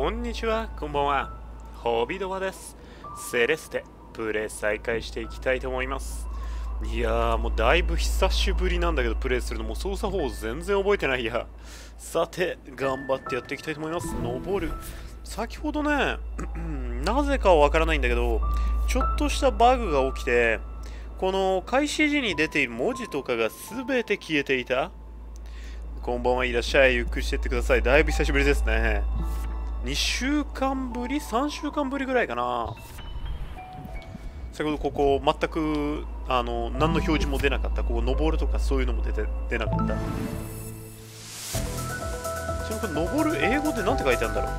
こんにちは、こんばんは。ホビドワです。セレステ、プレイ再開していきたいと思います。いやー、もうだいぶ久しぶりなんだけど、プレイするのも操作法全然覚えてないや。さて、頑張ってやっていきたいと思います。登る。先ほどね、なぜかはわからないんだけど、ちょっとしたバグが起きて、この開始時に出ている文字とかが全て消えていた。こんばんは、いらっしゃい。ゆっくりしてってください。だいぶ久しぶりですね。2週間ぶり ?3 週間ぶりぐらいかな。先ほどここ全く何の表示も出なかった。ここ登るとかそういうのも出なかった。ちなみにこれ登る英語で何て書いてあるんだろう。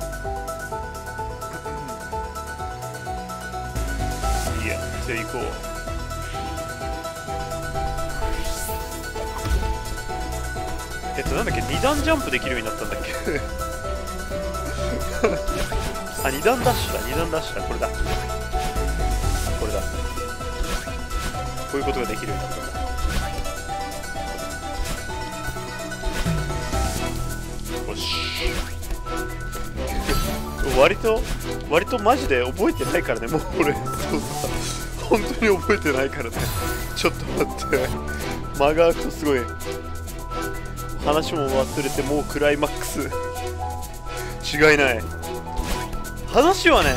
いや、じゃあ行こう。なんだっけ、2段ジャンプできるようになったんだっけあ、2段ダッシュだ、2段ダッシュだ、これだ、これだ、こういうことができるようになったんだ。よし割とマジで覚えてないからね、もう俺そうさ、本当に覚えてないからねちょっと待って間が空くとすごい話も忘れて、もうクライマックス違いない。話はね、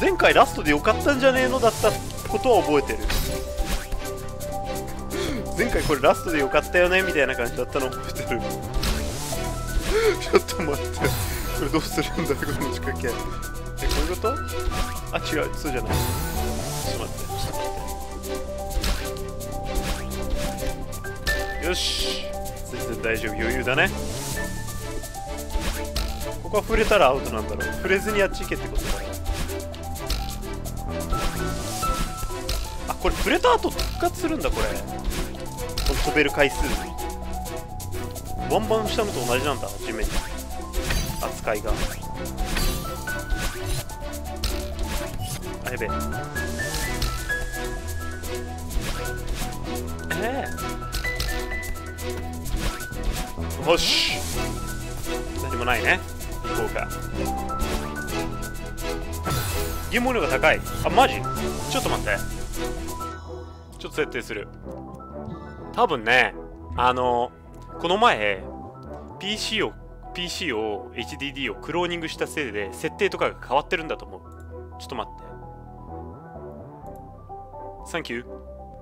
前回ラストで良かったんじゃねえのだったことは覚えてる前回これラストで良かったよねみたいな感じだったの覚えてるちょっと待って、これどうするんだろう、この仕掛け。こういうこと？あ、違う、そうじゃない。ちょっと待って、よし、全然大丈夫、余裕だね。ここは触れたらアウトなんだろう。触れずにあっち行けってことだから。あ、これ触れた後復活するんだ、これ。この飛べる回数ワンバンしたのと同じなんだ、地面に扱いが。あ、やべえ。よし、何もないね。行こうか。ゲーム能力が高い。あ、マジ？ちょっと待って、ちょっと設定する。多分ね、この前 PC を HDD をクローニングしたせいで設定とかが変わってるんだと思う。ちょっと待って、サンキュー。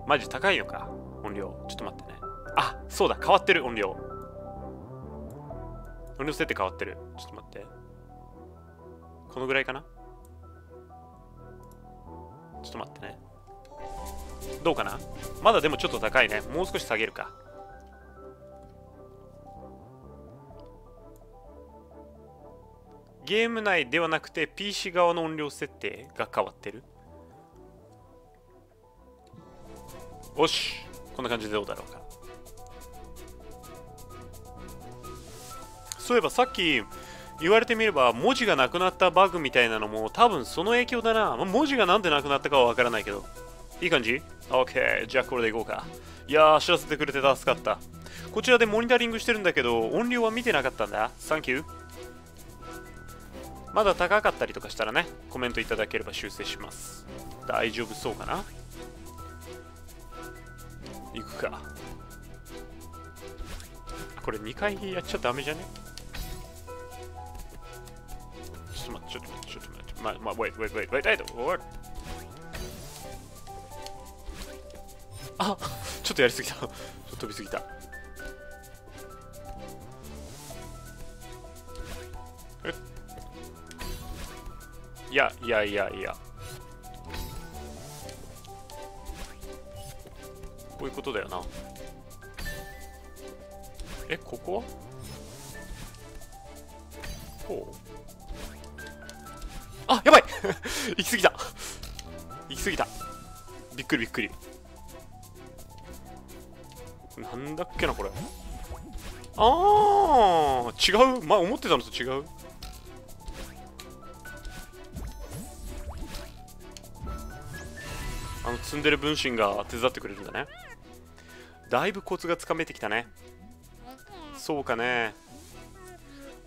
マジ高いのか、音量。ちょっと待ってね。あ、そうだ、変わってる。音量設定変わってる。ちょっと待って。このぐらいかな？ちょっと待ってね。どうかな？まだでもちょっと高いね。もう少し下げるか。ゲーム内ではなくて PC 側の音量設定が変わってる。よし。こんな感じでどうだろうか。そういえばさっき言われてみれば文字がなくなったバグみたいなのも多分その影響だな。文字がなんでなくなったかはわからないけど、いい感じ？ OK、 じゃあこれでいこうか。いやー、知らせてくれて助かった。こちらでモニタリングしてるんだけど音量は見てなかったんだ。サンキュー。まだ高かったりとかしたらね、コメントいただければ修正します。大丈夫そうかな。いくか。これ2回やっちゃダメじゃね？ちょっと待って、まあ、wait。あ、ちょっとやりすぎた。ちょっと飛びすぎた。いや。こういうことだよな。え、ここは？こう？あ、やばい行き過ぎた行き過ぎた。びっくり。なんだっけな、これ。あー、違う。まあ、思ってたのと違う。積んでる分身が手伝ってくれるんだね。だいぶコツがつかめてきたね。そうかね。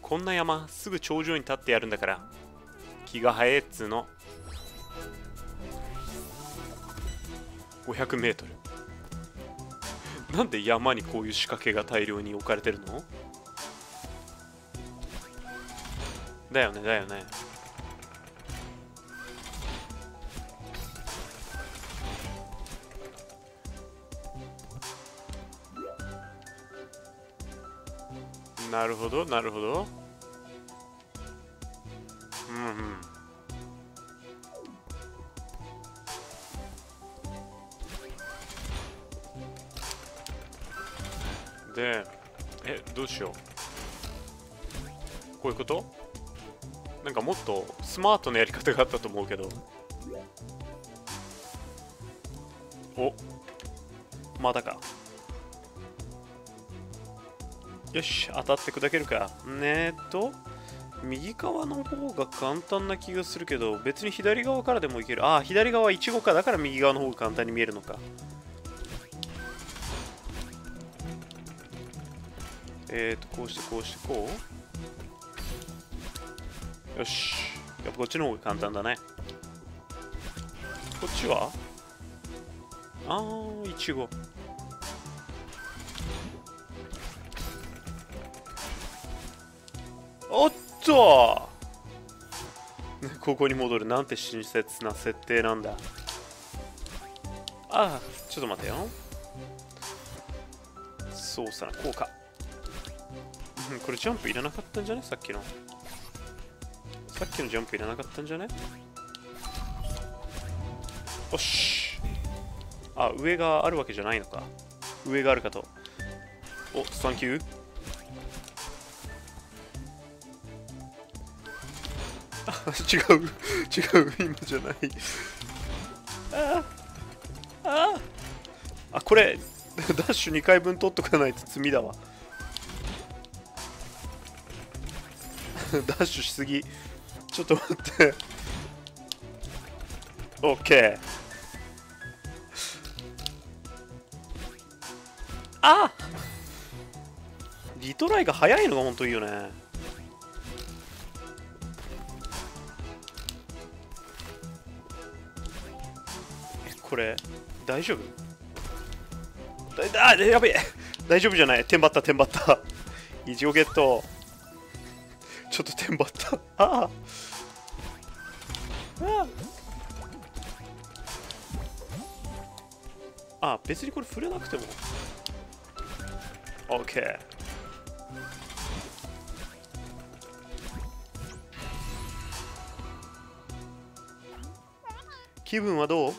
こんな山すぐ頂上に立ってやるんだから、気が早えっつーの。 500m なんで山にこういう仕掛けが大量に置かれてるのだよね、だよね。なるほどなるほど。うんうん。で、どうしよう。こういうこと？なんかもっとスマートなやり方があったと思うけど。お、まだか。よし、当たって砕けるか。右側の方が簡単な気がするけど、別に左側からでもいける。ああ、左側はイチゴか。だから右側の方が簡単に見えるのか。こうしてこうしてこう。よし。やっぱこっちの方が簡単だね。こっちは？ああ、イチゴ。おっとここに戻るなんて親切な設定なんだ。ああ、ちょっと待てよ。操作の効果。これジャンプいらなかったんじゃね？さっきのジャンプいらなかったんじゃね？よし。あ、上があるわけじゃないのか。上があるかと。お、サンキュー。違う今じゃない。あ、これダッシュ2回分取っとかないと罪だわ。ダッシュしすぎ。ちょっと待って。 OK。 あ、リトライが早いのが本当いいよね。これ大丈夫？あ、やべえ。大丈夫じゃない。テンバった、テンバった。イチゴゲット。ちょっとテンバった。ああ、あ、別にこれ触れなくても OK。 気分はどう？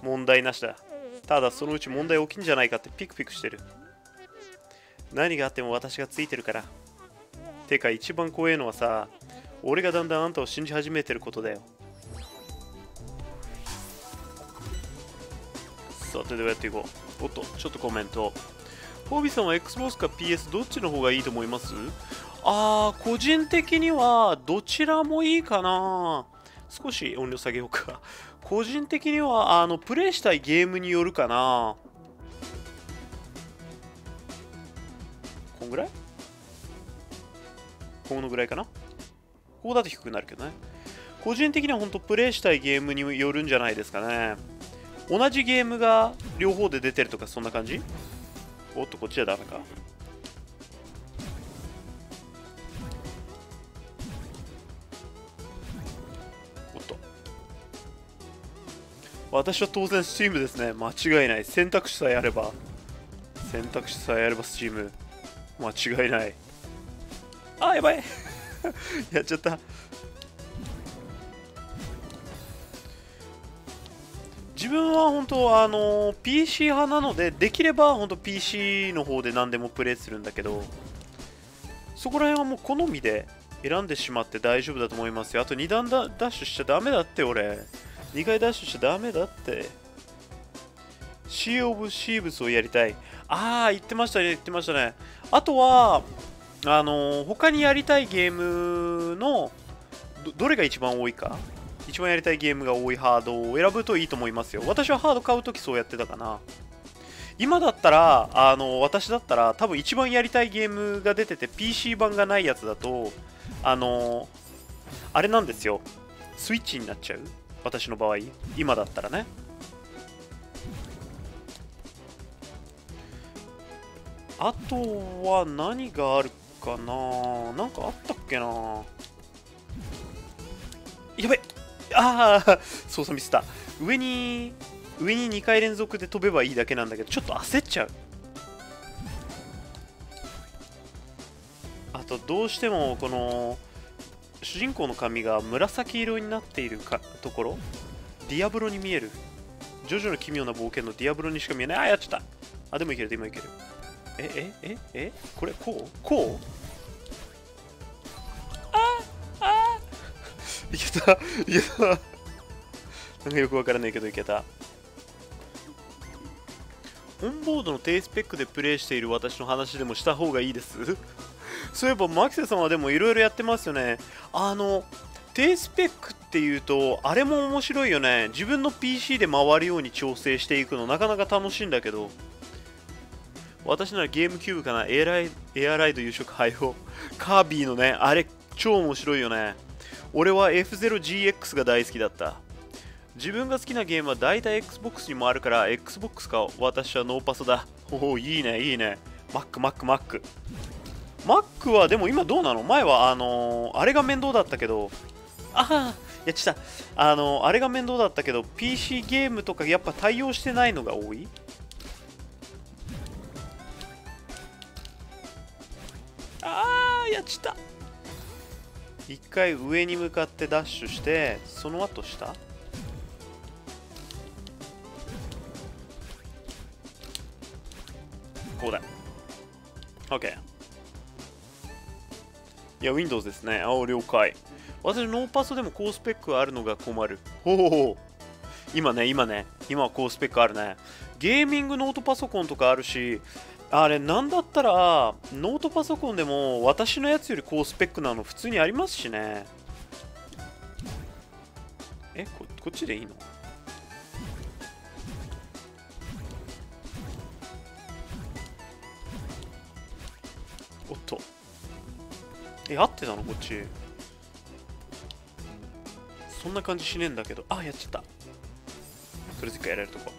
問題なしだ。ただそのうち問題起きんじゃないかってピクピクしてる。何があっても私がついてるから。てか一番怖いのはさ、俺がだんだんあんたを信じ始めてることだよ。さて、ではやっていこう。おっと、ちょっとコメント。ホービーさんは Xbox か PS どっちの方がいいと思います？あー、個人的にはどちらもいいかな。少し音量下げようか。個人的にはプレイしたいゲームによるかな。こんぐらい？このぐらいかな。ここだと低くなるけどね。個人的には本当プレイしたいゲームによるんじゃないですかね。同じゲームが両方で出てるとかそんな感じ？おっと、こっちはダメか。私は当然スチームですね。間違いない。選択肢さえあればスチーム。間違いない。あ、やばい。やっちゃった。自分は本当PC 派なので、できれば本当 PC の方で何でもプレイするんだけど、そこら辺はもう好みで選んでしまって大丈夫だと思いますよ。あと2段ダッシュしちゃダメだって。俺2回ダッシュしちゃダメだって。シー・オブ・シーブスをやりたい。ああ、言ってましたね。あとは他にやりたいゲームの どれが一番多いか、一番やりたいゲームが多いハードを選ぶといいと思いますよ。私はハード買うときそうやってたかな。今だったら私だったら多分一番やりたいゲームが出てて PC 版がないやつだとあれなんですよ、スイッチになっちゃう、私の場合今だったらね。あとは何があるかな、なんかあったっけな、やべ、ああ操作ミスった。上に2回連続で飛べばいいだけなんだけど、ちょっと焦っちゃう。あとどうしてもこの主人公の髪が紫色になっているかところ、ディアブロに見える、ジョジョの奇妙な冒険のディアブロにしか見えない。あ、やっちゃった。あ、でもいける、でもいける。これこういけたいけたなんかよくわからないけどいけた。オンボードの低スペックでプレイしている私の話でもした方がいいですそういえばマキセさんはでもいろいろやってますよね。低スペックっていうとあれも面白いよね。自分の PC で回るように調整していくのなかなか楽しいんだけど、私ならゲームキューブかな、エアライド夕食配布カービィのね、あれ超面白いよね。俺は F0GX が大好きだった。自分が好きなゲームは大体 Xbox にもあるから Xbox か。私はノーパソだ。おお、いいねいいね。 Mac はでも今どうなの。前はあれが面倒だったけど、やっちゃった。あれが面倒だったけど PC ゲームとかやっぱ対応してないのが多い。やっちゃった。一回上に向かってダッシュして、その後下。こうだ。 OK。 いや Windows ですね。あ、了解。私ノーパソでも高スペックあるのが困る。ほう、今は高スペックあるね。ゲーミングノートパソコンとかあるし、あれなんだったらノートパソコンでも私のやつより高スペックなの普通にありますしね。こっちでいいの。おっと、合ってたのこっち。そんな感じしねえんだけど。やっちゃった。とりあえず一回やられるとこ、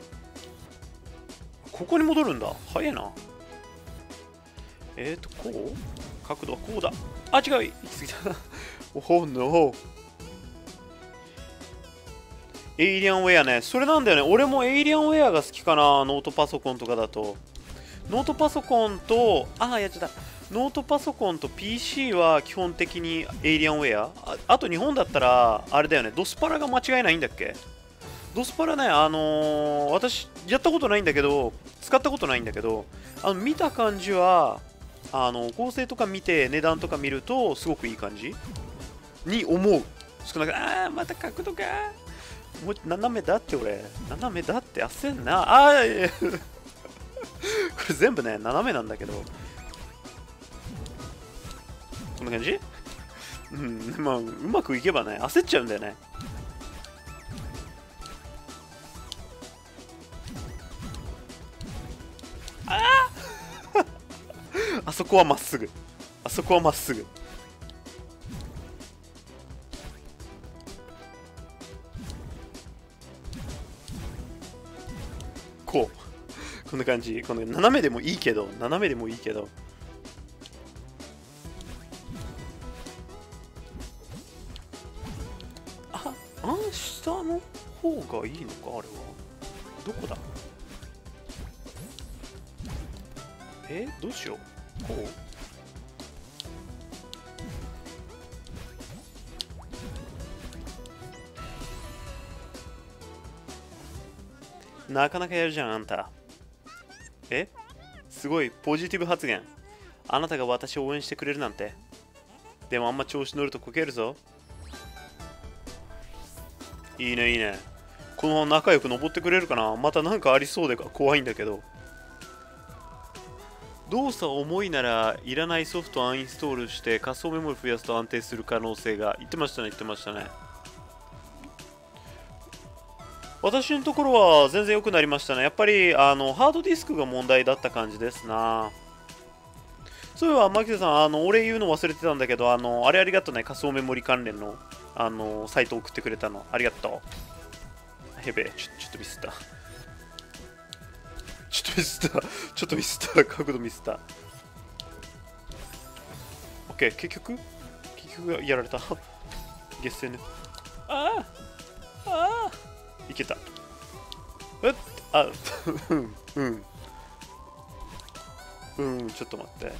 ここに戻るんだ。早いな。こう角度はこうだ。違う、行き過ぎたおお、ノーエイリアンウェアね。それなんだよね。俺もエイリアンウェアが好きかな、ノートパソコンとかだと。ノートパソコンとやっちゃった。ノートパソコンと PC は基本的にエイリアンウェア。あと日本だったらあれだよね、ドスパラが間違いないんだっけ。ドスパラね、私やったことないんだけど、使ったことないんだけど、見た感じは構成とか見て値段とか見るとすごくいい感じに思う。少なくまた角度か、もう斜めだって、俺斜めだって焦んな。これ全部ね斜めなんだけど、こんな感じまあうまくいけばね、焦っちゃうんだよね。あそこはまっすぐ、あそこはまっすぐ。こうこんな感じ。この斜めでもいいけど、斜めでもいいけど、下の方がいいのか。あれはどこだ。どうしよう。こう、なかなかやるじゃんあんた。すごいポジティブ発言。あなたが私を応援してくれるなんて。でもあんま調子乗るとこけるぞ。いいねいいね。このまま仲良く登ってくれるかな。また何かありそうで怖いんだけど。動作重いならいらないソフトをアンインストールして仮想メモリ増やすと安定する可能性が。言ってましたね。私のところは全然良くなりましたね。やっぱりハードディスクが問題だった感じですな。そういえば、牧瀬さん、お礼言うの忘れてたんだけど、あれありがとうね。仮想メモリ関連の、サイト送ってくれたの。ありがとう。へべ、ちょっとミスった。ちょっとミスった。角度ミスった。OK、結局、やられた。ゲッセンね。いけた。ちょっと待って。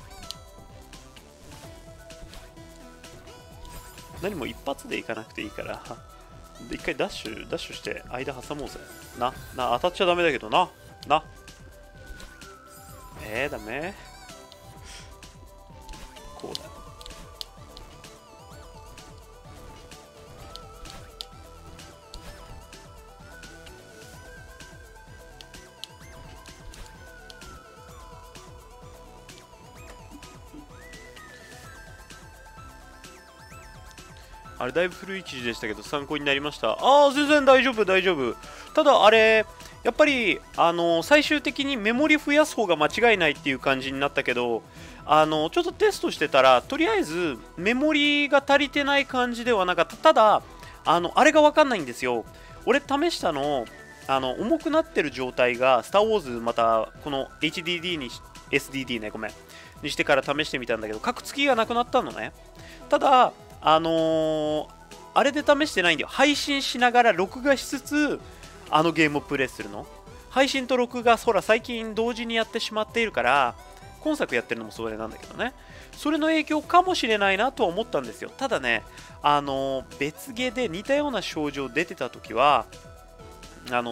何も一発でいかなくていいから。で、一回ダッシュして、間挟もうぜ。当たっちゃダメだけどな。ダメ。こうだ。あれだいぶ古い記事でしたけど参考になりました。全然大丈夫。ただあれやっぱり最終的にメモリ増やす方が間違いないっていう感じになったけど、ちょっとテストしてたらとりあえずメモリが足りてない感じではなかった。ただあれが分かんないんですよ。俺試したの、重くなってる状態がスター・ウォーズまたこの HDD に SDD ね、ごめんにしてから試してみたんだけど、角付きがなくなったのね。ただあれで試してないんだよ。配信しながら録画しつつゲームをプレイするの。配信と録画、そら最近同時にやってしまっているから、今作やってるのもそれなんだけどね、それの影響かもしれないなとは思ったんですよ。ただね、別ゲーで似たような症状出てた時は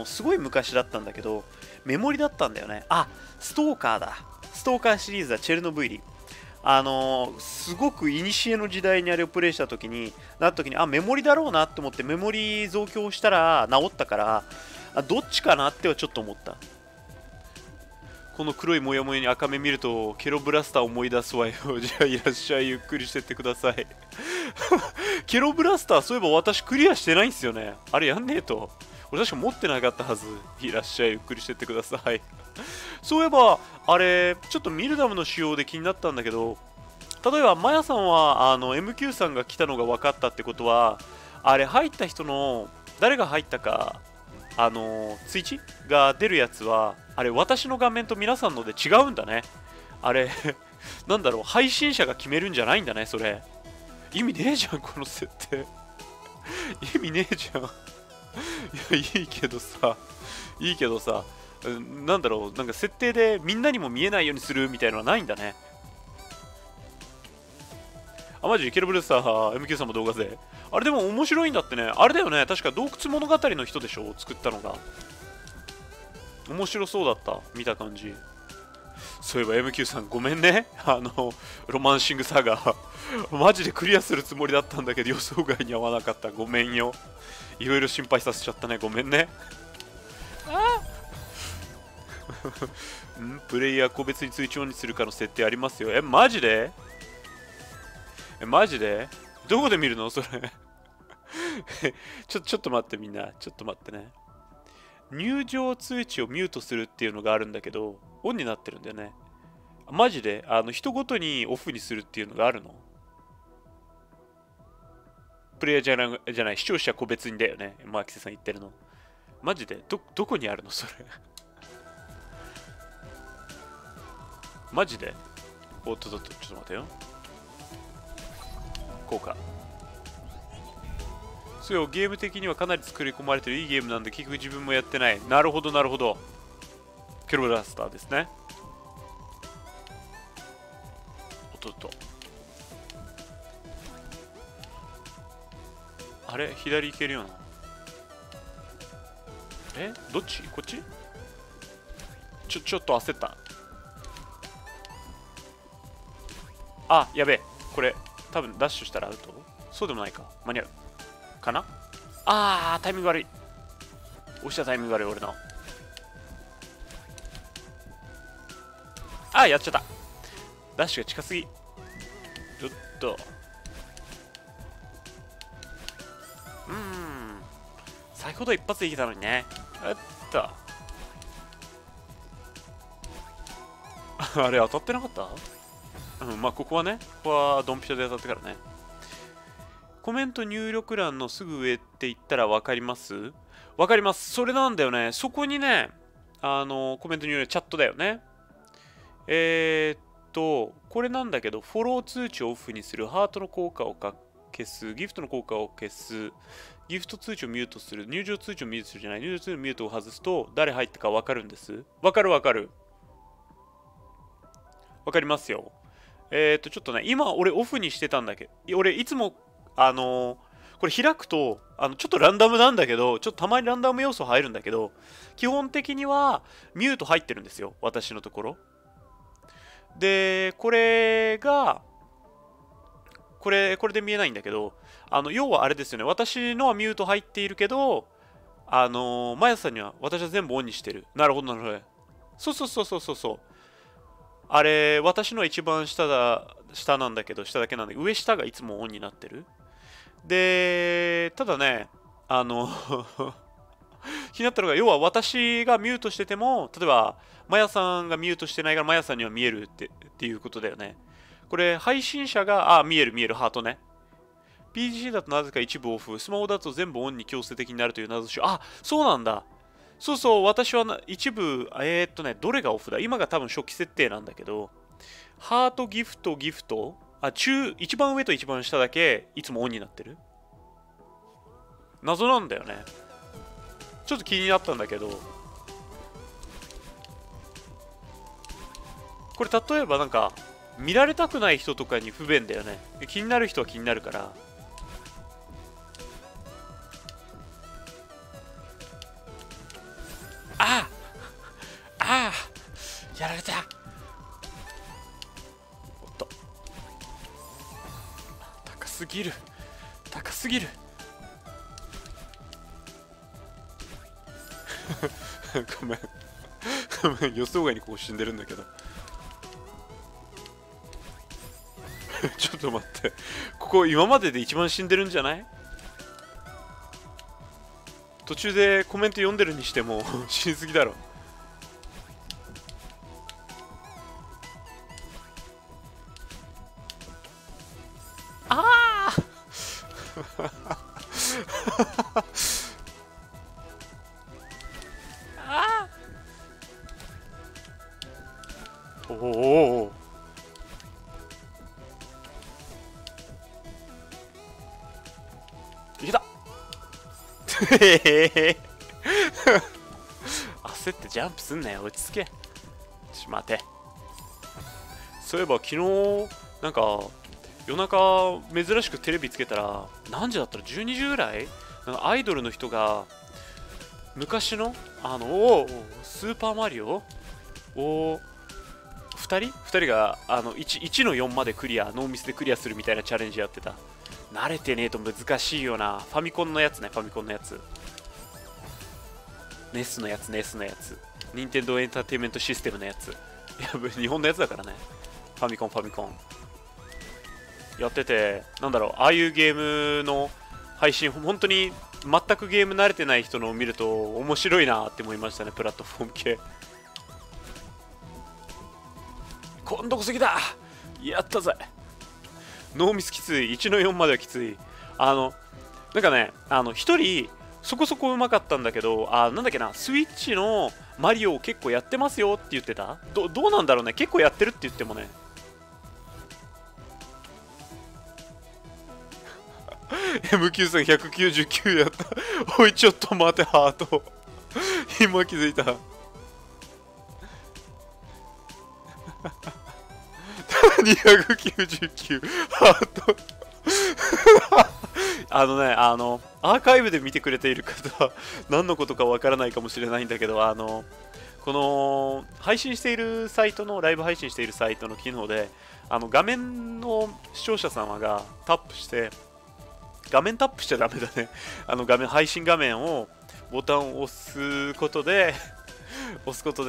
すごい昔だったんだけどメモリだったんだよね。ストーカーだ。ストーカーシリーズだ。チェルノブイリ、すごく古の時代にあれをプレイした時にメモリだろうなって思ってメモリ増強したら治ったから、どっちかなってはちょっと思った。この黒いモヤモヤに赤目見るとケロブラスター思い出すわよ。じゃあいらっしゃい、ゆっくりしてってください。ケロブラスター、そういえば私クリアしてないんですよね。あれやんねえと俺確か持ってなかったはず。いらっしゃい、ゆっくりしてってください。そういえばあれちょっとミルダムの仕様で気になったんだけど、例えばマヤさんはMQ さんが来たのが分かったってことは、あれ入った人の誰が入ったか通知が出るやつはあれ私の画面と皆さんので違うんだね。あれなんだろう、配信者が決めるんじゃないんだね。それ意味ねえじゃん、この設定。意味ねえじゃん。いいけどさ、なんだろう、なんか設定でみんなにも見えないようにするみたいのはないんだね。マジケルブレスター MQ さんも動画であれでも面白いんだってね。あれだよね、確か洞窟物語の人でしょ作ったのが。面白そうだった、見た感じ。そういえば MQ さんごめんね、ロマンシングサガーマジでクリアするつもりだったんだけど予想外に合わなかった。ごめんよ、いろいろ心配させちゃったね、ごめんね。プレイヤー個別に通知オンにするかの設定ありますよ。マジでどこで見るのそれ。ちょっと待って、みんなちょっと待ってね。入場通知をミュートするっていうのがあるんだけどオンになってるんだよね。マジで人ごとにオフにするっていうのがあるの。プレイヤーじゃない視聴者個別にだよね、マーキセさん言ってるの。マジでどこにあるのそれ。マジでおっとっと、ちょっと待てよ。こうか。それをゲーム的にはかなり作り込まれてるいいゲームなんで、結局自分もやってない。なるほど。ケロブラスターですね。おっとっと、あれ左行けるような。どっち、こっち。ちょっと焦った。やべえ、これ多分ダッシュしたらアウト。そうでもないか、間に合うかな。タイミング悪い。押したタイミング悪い俺の。やっちゃった。ダッシュが近すぎ。ちょっと先ほど一発でいけたのにね。うっとあれ当たってなかった?うん、まあここはね、ここはドンピシャで当たってからね。コメント入力欄のすぐ上って言ったら分かります?分かります。それなんだよね。そこにね、コメント入力、チャットだよね。これなんだけど、フォロー通知をオフにする、ハートの効果を消す、ギフトの効果を消す、ギフト通知をミュートする、入場通知をミュートするじゃない、入場通知のミュートを外すと、誰入ったか分かるんです。分かる分かる。分かりますよ。ちょっとね、今、俺オフにしてたんだけど、俺いつも、これ開くと、ちょっとランダムなんだけど、ちょっとたまにランダム要素入るんだけど、基本的にはミュート入ってるんですよ、私のところ。で、これで見えないんだけど、要はあれですよね、私のはミュート入っているけど、マヤさんには私は全部オンにしてる。なるほど、なるほど。そう。あれ、私の一番下なんだけど、下だけなんだけど、上下がいつもオンになってる。で、ただね、気になったのが、要は私がミュートしてても、例えば、マヤさんがミュートしてないから、マヤさんには見えるっていうことだよね。これ、配信者が、見える、ハートね。PC だとなぜか一部オフ、スマホだと全部オンに強制的になるという謎種。あ、そうなんだ。そうそう、私は一部、どれがオフだ?今が多分初期設定なんだけど、ハート、ギフト、一番上と一番下だけ、いつもオンになってる。謎なんだよね。ちょっと気になったんだけど、これ例えばなんか見られたくない人とかに不便だよね。気になる人は気になるから、あやられた。おっと、高すぎるごめん予想外にここ死んでるんだけどちょっと待って、ここ今までで一番死んでるんじゃない？途中でコメント読んでるにしても死にすぎだろ。ああおお、いけた焦ってジャンプすんなよ、落ち着け。ちまて、そういえば昨日なんか夜中珍しくテレビつけたら、何時だったら12時ぐらい、なんかアイドルの人が昔のスーパーマリオを2人が1の4までクリア、ノーミスでクリアするみたいなチャレンジやってた。慣れてねえと難しいよな。ファミコンのやつね、ファミコンのやつ。NESのやつ。任天堂エンターテインメントシステムのやつ。いや、日本のやつだからね。ファミコン。やってて、なんだろう、ああいうゲームの配信、本当に全くゲーム慣れてない人のを見ると面白いなって思いましたね、プラットフォーム系。今度こそ来た!やったぜ!ノーミスきつい。1の4まではきつい。なんかね、1人、そこそこうまかったんだけど、なんだっけな、スイッチのマリオを結構やってますよって言ってた。どうなんだろうね。結構やってるって言ってもね。MQ さん199やった。おい、ちょっと待て、ハート。今気づいた。299ハートアーカイブで見てくれている方は何のことかわからないかもしれないんだけど、この配信しているサイトのライブ配信しているサイトの機能で、画面の視聴者様がタップして、画面タップしちゃダメだね、配信画面をボタンを押すことで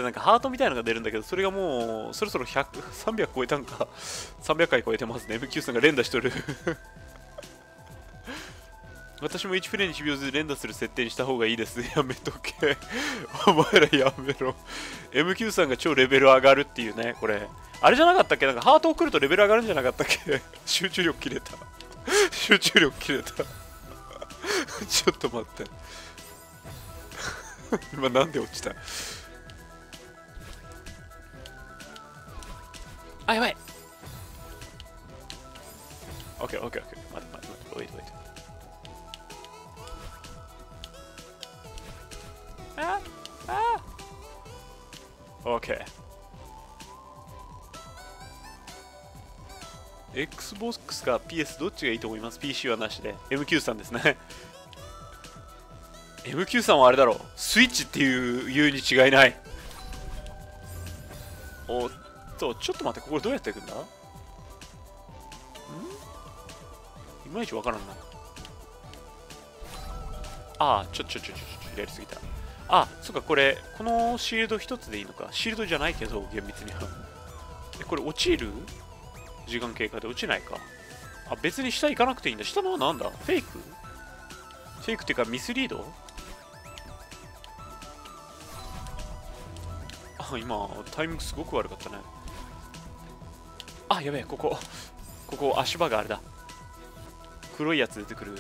なんかハートみたいなのが出るんだけど、それがもうそろそろ300超えたんか、300回超えてますね。MQ さんが連打しとる私も1プレイに1秒ずつ連打する設定にした方がいいです。やめとけ。お前らやめろ。MQ さんが超レベル上がるっていうね、これ。あれじゃなかったっけ、なんかハート送るとレベル上がるんじゃなかったっけ。集中力切れた。集中力切れた。ちょっと待って。今なんで落ちた。あ、やばい。OK、OK、OK。待って待って待って。ああ OK。Xbox か PS どっちがいいと思います ?PC はなしで。MQ さんですね。MQ さんはあれだろう。スイッチっていうに違いない。おっと、ちょっと待って、ここどうやっていくんだ？ん？いまいちわからんな。ああ、ちょ、やりすぎた。あ、そっか、これ、このシールド一つでいいのか。シールドじゃないけど、厳密には。え、これ落ちる？時間経過で落ちないか。あ、別に下行かなくていいんだ。下のはなんだ？フェイク？フェイクっていうか、ミスリード？あ、今、タイミングすごく悪かったね。あ、やべえ、ここ、足場があれだ。黒いやつ出てくる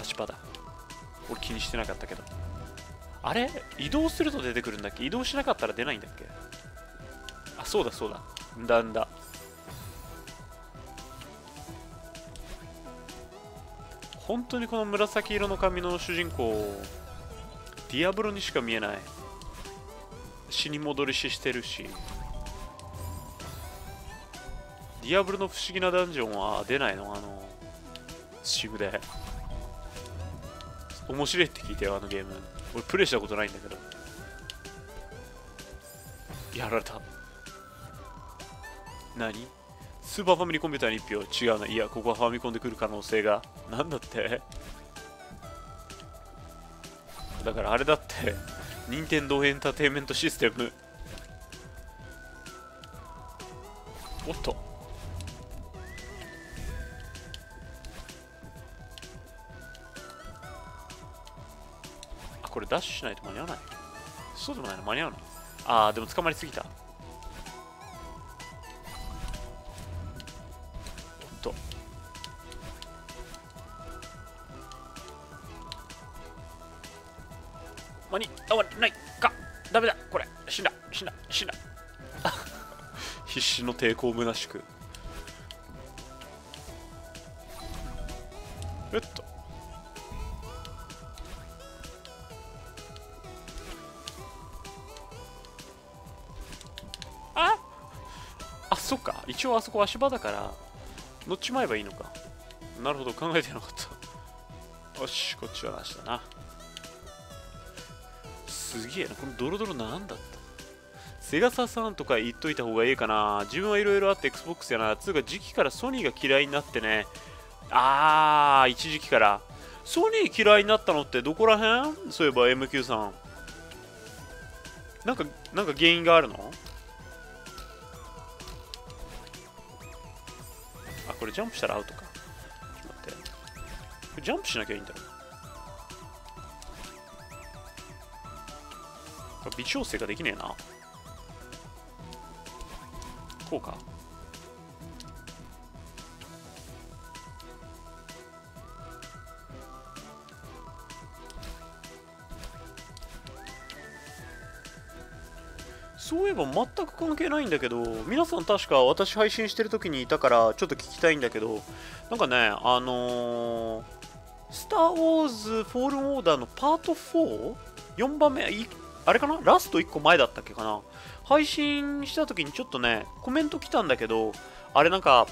足場だ。俺気にしてなかったけど。あれ移動すると出てくるんだっけ、移動しなかったら出ないんだっけ。あ、そうだそうだ。んだ。本当にこの紫色の髪の主人公、ディアブロにしか見えない。死に戻りししてるし。ディアブロの不思議なダンジョンは出ないの、スチームで。面白いって聞いたよ、あのゲーム。俺プレイしたことないんだけど。やられた。何？スーパーファミリーコンピューターに1票。違うな。いや、ここはファミコンで来る可能性が。なんだって、だからあれだって、任天堂エンターテインメントシステム。おっと、これダッシュしないと間に合わない。そうでもないの、間に合うの。あー、でも捕まりすぎた。おっと、間に合わないか。ダメだ、これ死んだ必死の抵抗むなしく。えっと、そっか、一応あそこ足場だから乗っちまえばいいのか。なるほど、考えてなかった。よし、こっちはなしだな。すげえな、このドロドロなんだった。セガサさんとか言っといた方がいいかな。自分はいろいろあって Xbox やな。つうか時期からソニーが嫌いになってね。あー、一時期から。ソニー嫌いになったのってどこら辺？そういえば MQ さん。なんか原因があるの？あ、これジャンプしたらアウトか。ちょっと待って。これジャンプしなきゃいいんだろう。微調整ができねえな。こうか。そういえば全く関係ないんだけど、皆さん確か私配信してる時にいたからちょっと聞きたいんだけど、なんかね、スター・ウォーズ・フォールン・オーダーのパート 4?4 番目、あれかな、ラスト1個前だったっけかな、配信した時にちょっとね、コメント来たんだけど、あれなんか、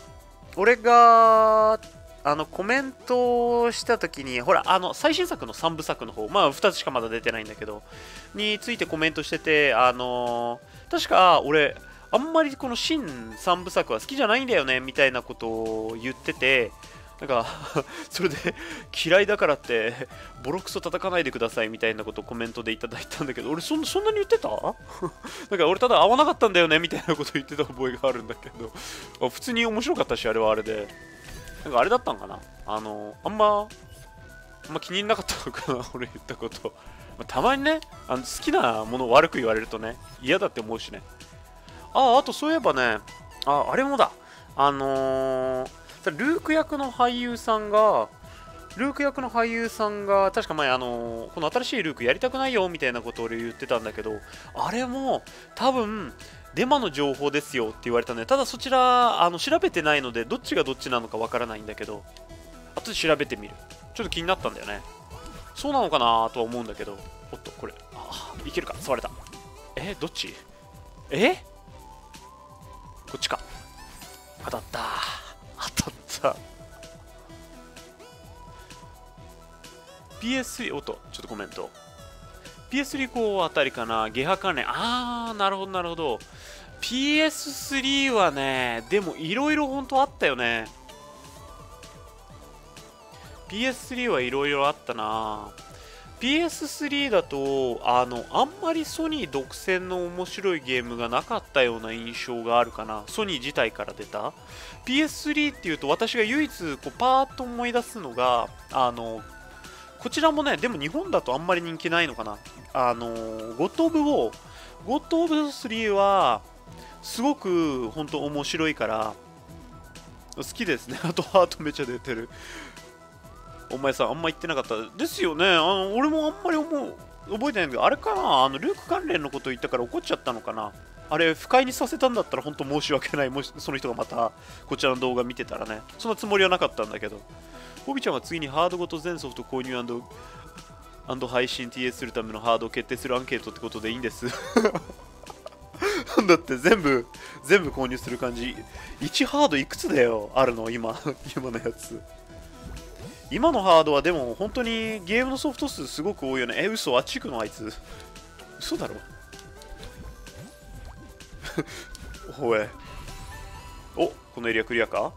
俺が、コメントをしたときに、ほら、最新作の3部作の方、まあ、2つしかまだ出てないんだけど、についてコメントしてて、確か、俺、あんまりこの新3部作は好きじゃないんだよね、みたいなことを言ってて、なんか、それで、嫌いだからって、ボロクソ叩かないでください、みたいなことをコメントでいただいたんだけど、俺、そんなに言ってたなんか、俺、ただ合わなかったんだよね、みたいなこと言ってた覚えがあるんだけど、普通に面白かったし、あれはあれで。なんかあれだったんかな、あんまあんま気に入んなかったのかな俺言ったこと、まあ、たまにね好きなものを悪く言われるとね嫌だって思うしね。あとそういえばねあれもだルーク役の俳優さんが確か前この新しいルークやりたくないよみたいなことを俺言ってたんだけど、あれも多分デマの情報ですよって言われたね。ただそちら調べてないのでどっちがどっちなのかわからないんだけど、後で調べてみる。ちょっと気になったんだよね。そうなのかなとは思うんだけど。おっとこれいけるか、触れた。どっち？こっちか。当たった、当たった。PS3、おっとちょっとコメント。PS3 こうあたりかな、ゲハ関連。なるほどなるほど。PS3 はね、でもいろいろ本当あったよね。PS3 はいろいろあったな。PS3 だとあんまりソニー独占の面白いゲームがなかったような印象があるかな。ソニー自体から出た PS3 っていうと私が唯一こうパーッと思い出すのがこちらもね、でも日本だとあんまり人気ないのかな。ゴッド・オブ・ウォー。ゴッド・オブ・3は、すごく本当面白いから、好きですね。あと、ハートめっちゃ出てる。お前さん、あんま言ってなかった。ですよね。俺もあんまり覚えてないんだけど、あれかな、ルーク関連のこと言ったから怒っちゃったのかな。あれ、不快にさせたんだったら本当申し訳ない。もし、その人がまた、こちらの動画見てたらね。そんなつもりはなかったんだけど。ホビちゃんは次にハードごと全ソフト購入&配信 TS するためのハードを決定するアンケートってことでいいんですだって全部購入する感じ。1ハードいくつだよあるの今のやつ。今のハードはでも本当にゲームのソフト数すごく多いよね。嘘、あっち行くのあいつ。嘘だろお、このエリアクリアか。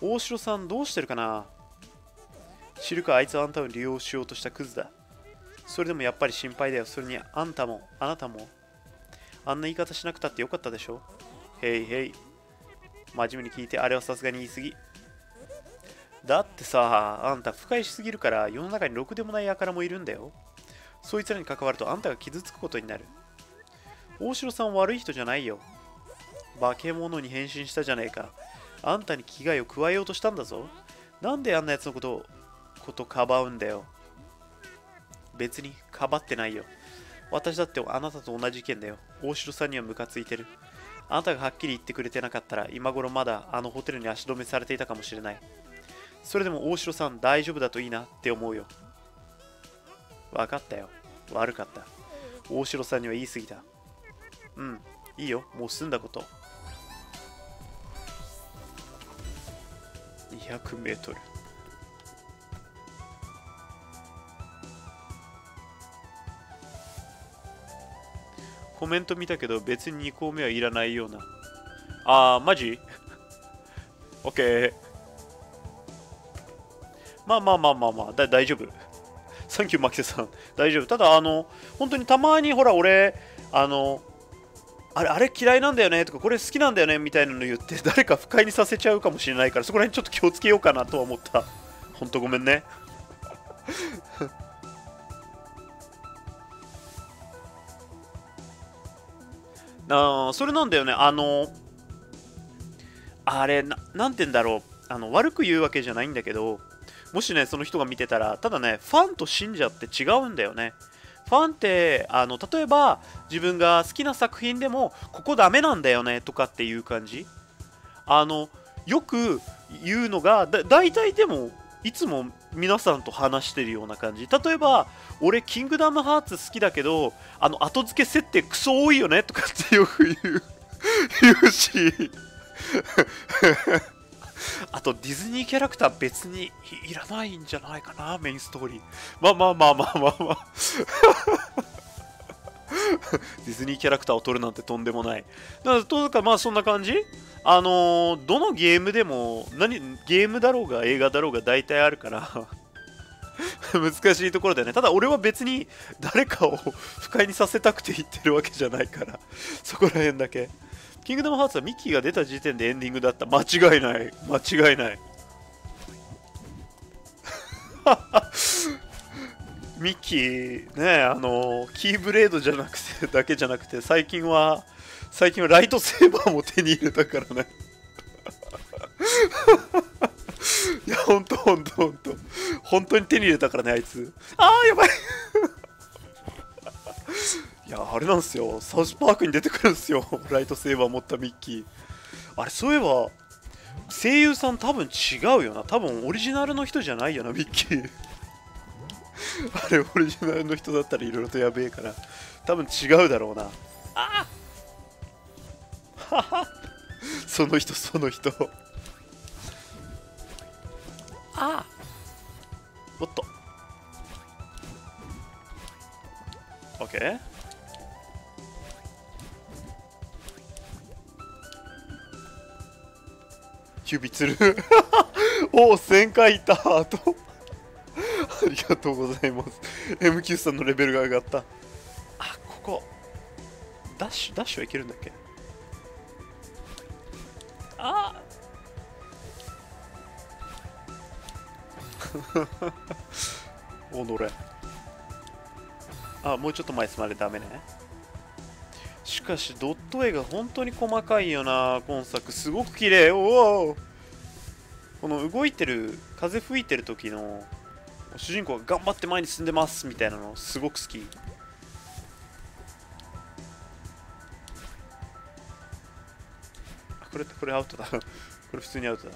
大城さんどうしてるかな。知るか、あいつはあんたを利用しようとしたクズだ。それでもやっぱり心配だよ。それにあんたもあなたもあんな言い方しなくたってよかったでしょ。へいへい、真面目に聞いて、あれはさすがに言い過ぎだってさ。あんた不快しすぎるから世の中にろくでもない輩もいるんだよ。そいつらに関わるとあんたが傷つくことになる。大城さん悪い人じゃないよ。化け物に変身したじゃねえか。あんたに危害を加えようとしたんだぞ。なんであんなやつのことかばうんだよ。別にかばってないよ。私だってあなたと同じ意見だよ。大城さんにはムカついてる。あなたがはっきり言ってくれてなかったら今頃まだあのホテルに足止めされていたかもしれない。それでも大城さん大丈夫だといいなって思うよ。わかったよ。悪かった。大城さんには言い過ぎた。うん、いいよ。もう済んだこと。200m。コメント見たけど別に2項目はいらないような。マジ?OK まあ大丈夫。サンキューマキセさん大丈夫。ただ本当にたまにほら俺あれ嫌いなんだよねとかこれ好きなんだよねみたいなの言って誰か不快にさせちゃうかもしれないから、そこら辺ちょっと気をつけようかなとは思った。ほんとごめんねそれなんだよね。あれ なんて言うんだろう、悪く言うわけじゃないんだけど、もしねその人が見てたら、ただねファンと信者って違うんだよね。ファンって例えば自分が好きな作品でもここダメなんだよねとかっていう感じ、よく言うのが大体でもいつも皆さんと話してるような感じ。例えば俺キングダムハーツ好きだけど後付け設定クソ多いよねとかってよく言うしあとディズニーキャラクター別にいらないんじゃないかな、メインストーリー。まあディズニーキャラクターを取るなんてとんでもない。だからまあそんな感じ。どのゲームでもゲームだろうが映画だろうが大体あるから難しいところだよね。ただ俺は別に誰かを不快にさせたくて言ってるわけじゃないからそこら辺だけ。キングダムハーツはミッキーが出た時点でエンディングだった。間違いない。ミッキーね、キーブレードじゃなくてだけじゃなくて、最近はライトセーバーも手に入れたからね。いや本当に手に入れたからね、あいつ。ああやばい。いやあれなんですよ、サウスパークに出てくるんですよ、ライトセーバー持ったミッキー。あれそういえば声優さん多分違うよな、多分オリジナルの人じゃないよなミッキー。あれオリジナルの人だったらいろいろとやべえから、多分違うだろうな。ああその人その人。ああおっと OK。 指つる。おお1000回いったあと。ありがとうございます。 MQ さんのレベルが上がった。あここダッシュはいけるんだっけ。ああおのれ。あもうちょっと前進まれダメね。しかしドット絵が本当に細かいよな今作、すごく綺麗。おおこの動いてる風吹いてる時の主人公が頑張って前に進んでますみたいなのすごく好き。あこれアウトだ。これ普通にアウトだ。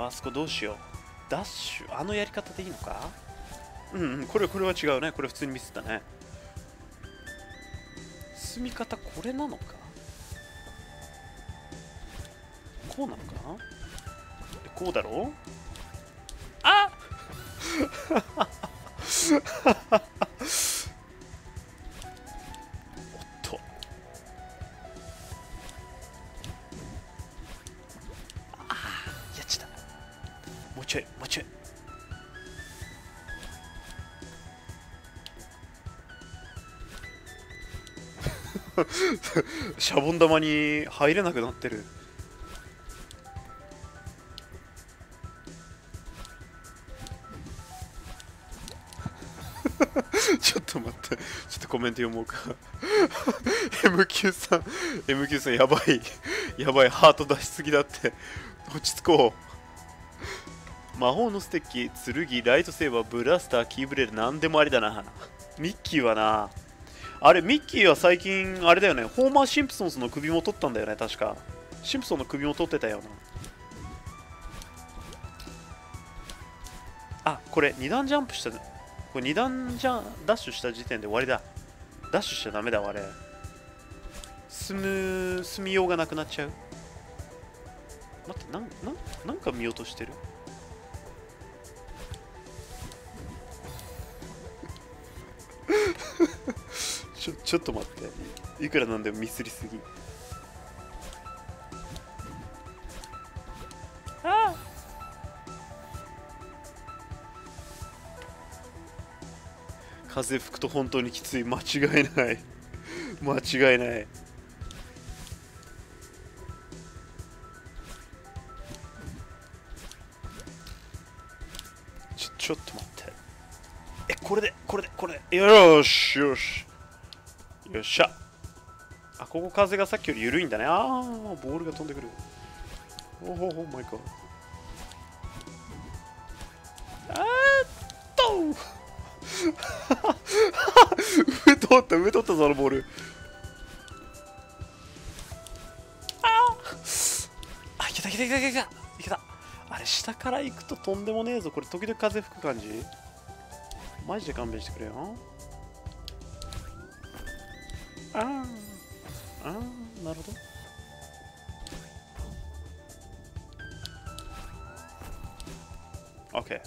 あそこどうしよう。ダッシュあのやり方でいいのか。うんうんこれは違うね。これ普通にミスったね。進み方これなのかこうなのかこうだろう。あっもうちょい。シャボン玉に入れなくなってる。ちょっと待って、ちょっとコメント読もうか。MQ さんやばいやばい、ハート出しすぎだって。落ち着こう。魔法のステッキ、剣、ライトセーバー、ブラスター、キーブレード、なんでもありだな。ミッキーはな、あれ、ミッキーは最近、あれだよね、ホーマー・シンプソンズの首も取ったんだよね、確か。シンプソンの首も取ってたよな。あ、これ、2段ジャンプした、これ2段ジャンダッシュした時点で終わりだ。ダッシュしちゃダメだ、あれ。進みようがなくなっちゃう。待って、なんか見落としてる。ちょっと待って、いくらなんでもミスりすぎ。ああ風吹くと本当にきつい、間違いない間違いない。ちょっと待って、これでよっしゃ。あここ風がさっきより緩いんだね。ああボールが飛んでくる。おおおマイゴッド。上通ったぞあのボール。あいけた。あれ下から行くととんでもねえぞこれ。時々風吹く感じマジで勘弁してくれよ。あーなるほど。オッケー。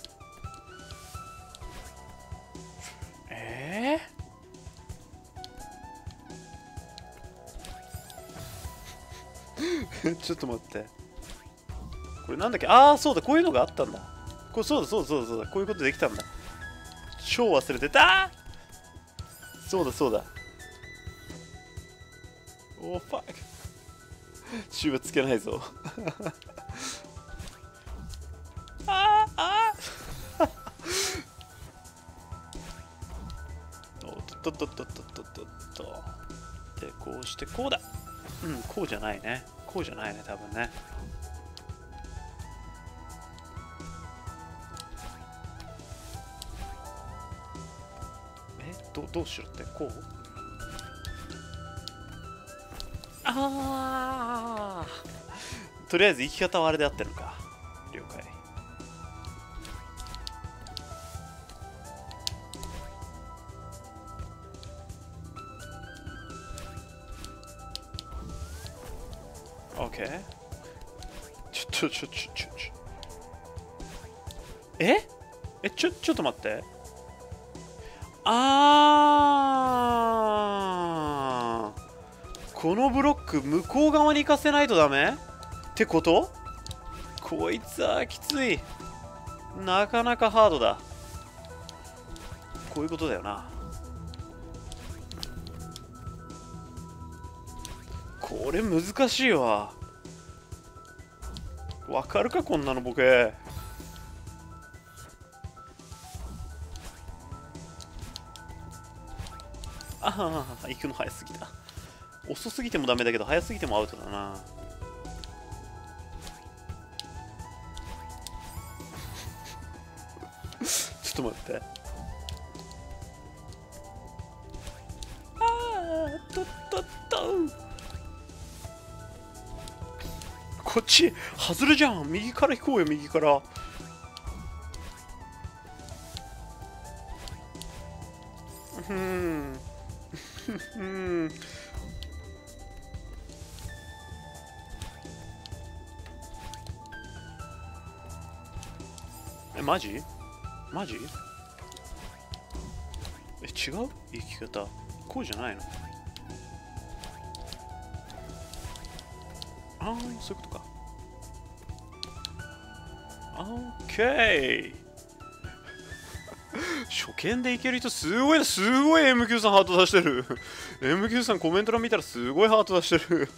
ちょっと待って。なんだっけ、ああ、そうだ、こういうのがあったんだ。これそうだ、そうだ、そうだ、そうだ、こういうことできたんだ。超忘れてた。そうだ、そうだ。おー、ファック。終盤つけないぞ。あーあーおとっとっとっとっとっとっと。で、こうして、こうだ。うん、こうじゃないね。こうじゃないね、多分ね。どうしろってこう、あーとりあえず行き方はあれで合ってるか。了解。OK。 ちょちょっと待って、あーこのブロック向こう側に行かせないとダメってこと。こいつはきつい、なかなかハードだ。こういうことだよな。これ難しいわ。わかるかこんなのボケ。ああ、行くの早すぎた。遅すぎてもダメだけど、早すぎてもアウトだな。ちょっと待って。ああ、とっとっと。こっち外れじゃん。右から引こうよ、右から。マジ？マジ？違う？生き方こうじゃないの？ああ、そういうことか。オッケー。初見でいける人すごいな。すごい MQ さんハート出してる。MQ さんコメント欄見たらすごいハート出してる。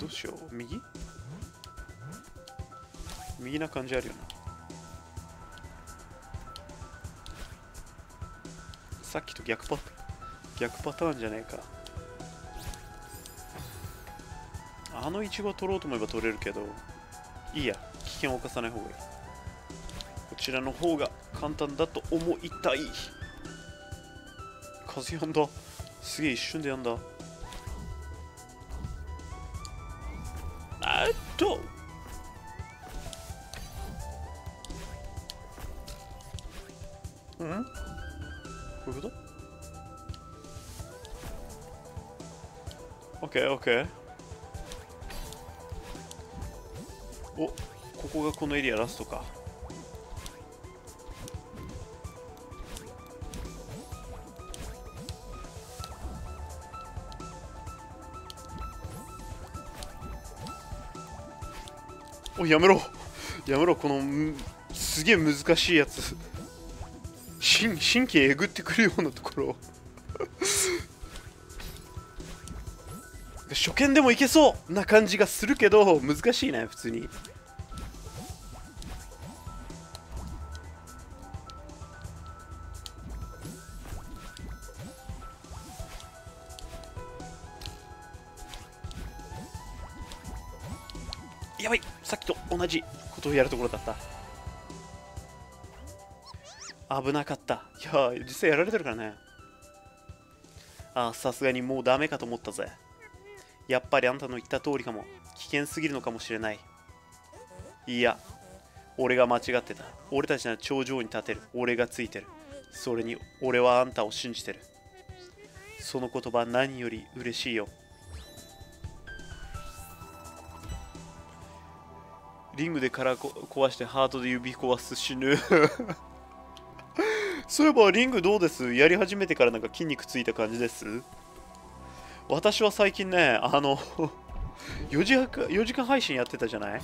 どうしよう。右？右な感じあるよな。さっきと逆パターンじゃねえか。あのイチゴ取ろうと思えば取れるけど、いいや、危険を冒さない方がいい。こちらの方が簡単だと思いたい。風やんだ。すげえ、一瞬でやんだ。OK。 お、ここがこのエリアラストか。お、やめろやめろ、このすげえ難しいやつ。神経えぐってくるようなところ。初見でもいけそうな感じがするけど、難しいね、普通に。やばい、さっきと同じことをやるところだった。危なかった。いや、実際やられてるからね。あ、さすがにもうダメかと思ったぜ。やっぱりあんたの言った通りかも。危険すぎるのかもしれない。いや、俺が間違ってた。俺たちなら頂上に立てる。俺がついてる。それに俺はあんたを信じてる。その言葉何より嬉しいよ。リングで殻壊してハートで指壊す、死ぬ。そういえばリングどうです？やり始めてからなんか筋肉ついた感じです？私は最近ね、4時間配信やってたじゃない。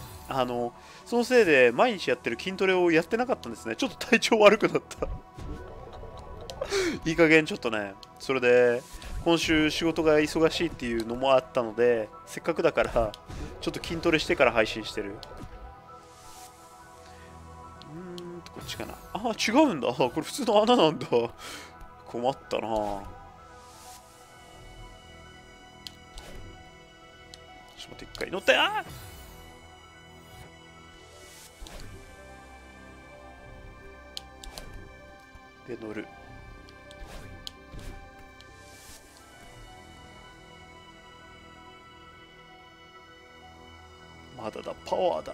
そのせいで毎日やってる筋トレをやってなかったんですね。ちょっと体調悪くなったいい加減ちょっとね、それで今週仕事が忙しいっていうのもあったので、せっかくだからちょっと筋トレしてから配信してる。こっちかな。あ、違うんだ。これ普通の穴なんだ。困ったな。ちょっと待って、一回乗って。あーで、乗る。まだだ、パワーだ。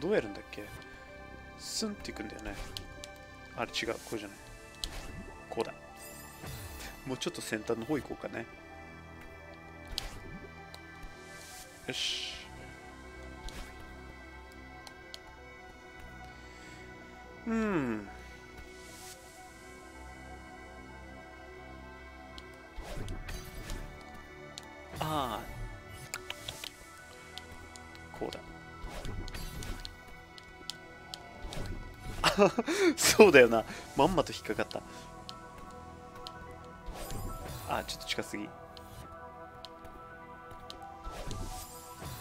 どうやるんだっけ？スンっていくんだよね。あれ違う、これじゃない。こうだ。もうちょっと先端の方行こうかね。よし。ああ。こうだ。そうだよな、まんまと引っかかった。あ、ちょっと近すぎ、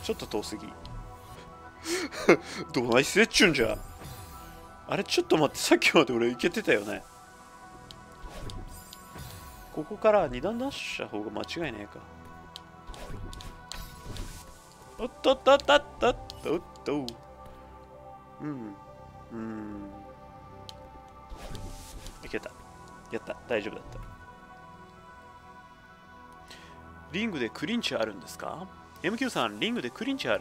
ちょっと遠すぎどないすれっちゅうんじゃ。あれ、ちょっと待って、さっきまで俺いけてたよね。ここから2段出した方が間違いねえか。おっとっとっとっとっとっと。いけた。やった。大丈夫だった。リングでクリンチあるんですか？ MQ さん、リングでクリンチあ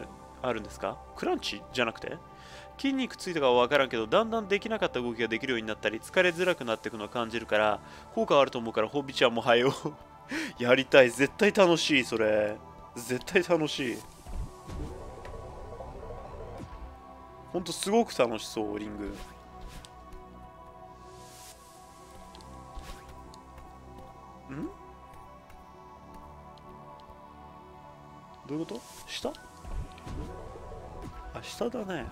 るんですか？クランチじゃなくて？筋肉ついたかは分からんけど、だんだんできなかった動きができるようになったり、疲れづらくなっていくのを感じるから、効果あると思うから、ホビちゃんもはよう。やりたい。絶対楽しい、それ。絶対楽しい。ほんとすごく楽しそう、リング。ん？どういうこと？下？あ、下だね。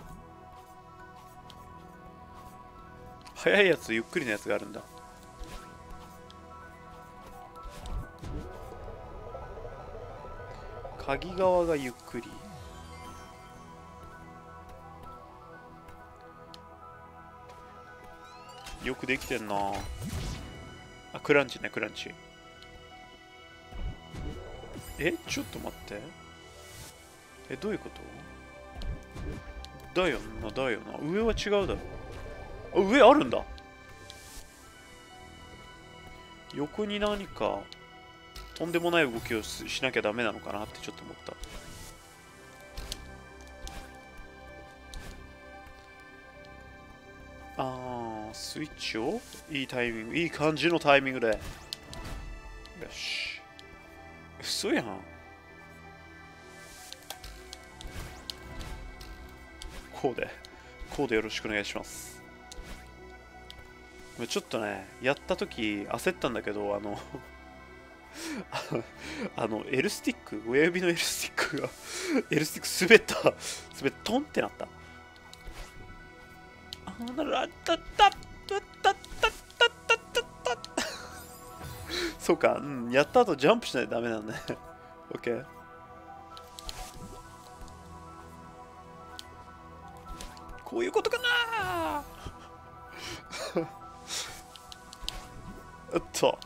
速いやつ、ゆっくりのやつがあるんだ。鍵側がゆっくり。よくできてんなあ。クランチね、クランチ。ちょっと待って。どういうこと？だよな、だよな。上は違うだろ。あ、上あるんだ。横に何かとんでもない動きをしなきゃダメなのかなってちょっと思った。スイッチをいいタイミング、いい感じのタイミングで。よし。嘘やん。こうで、こうでよろしくお願いします。ちょっとね、やったとき焦ったんだけど、L スティック、親指の L スティックが、L スティック滑った、滑った、トンってなった。そうか、やった後ジャンプしないとダメなんだね。オッケー。こういうことかな。おっと。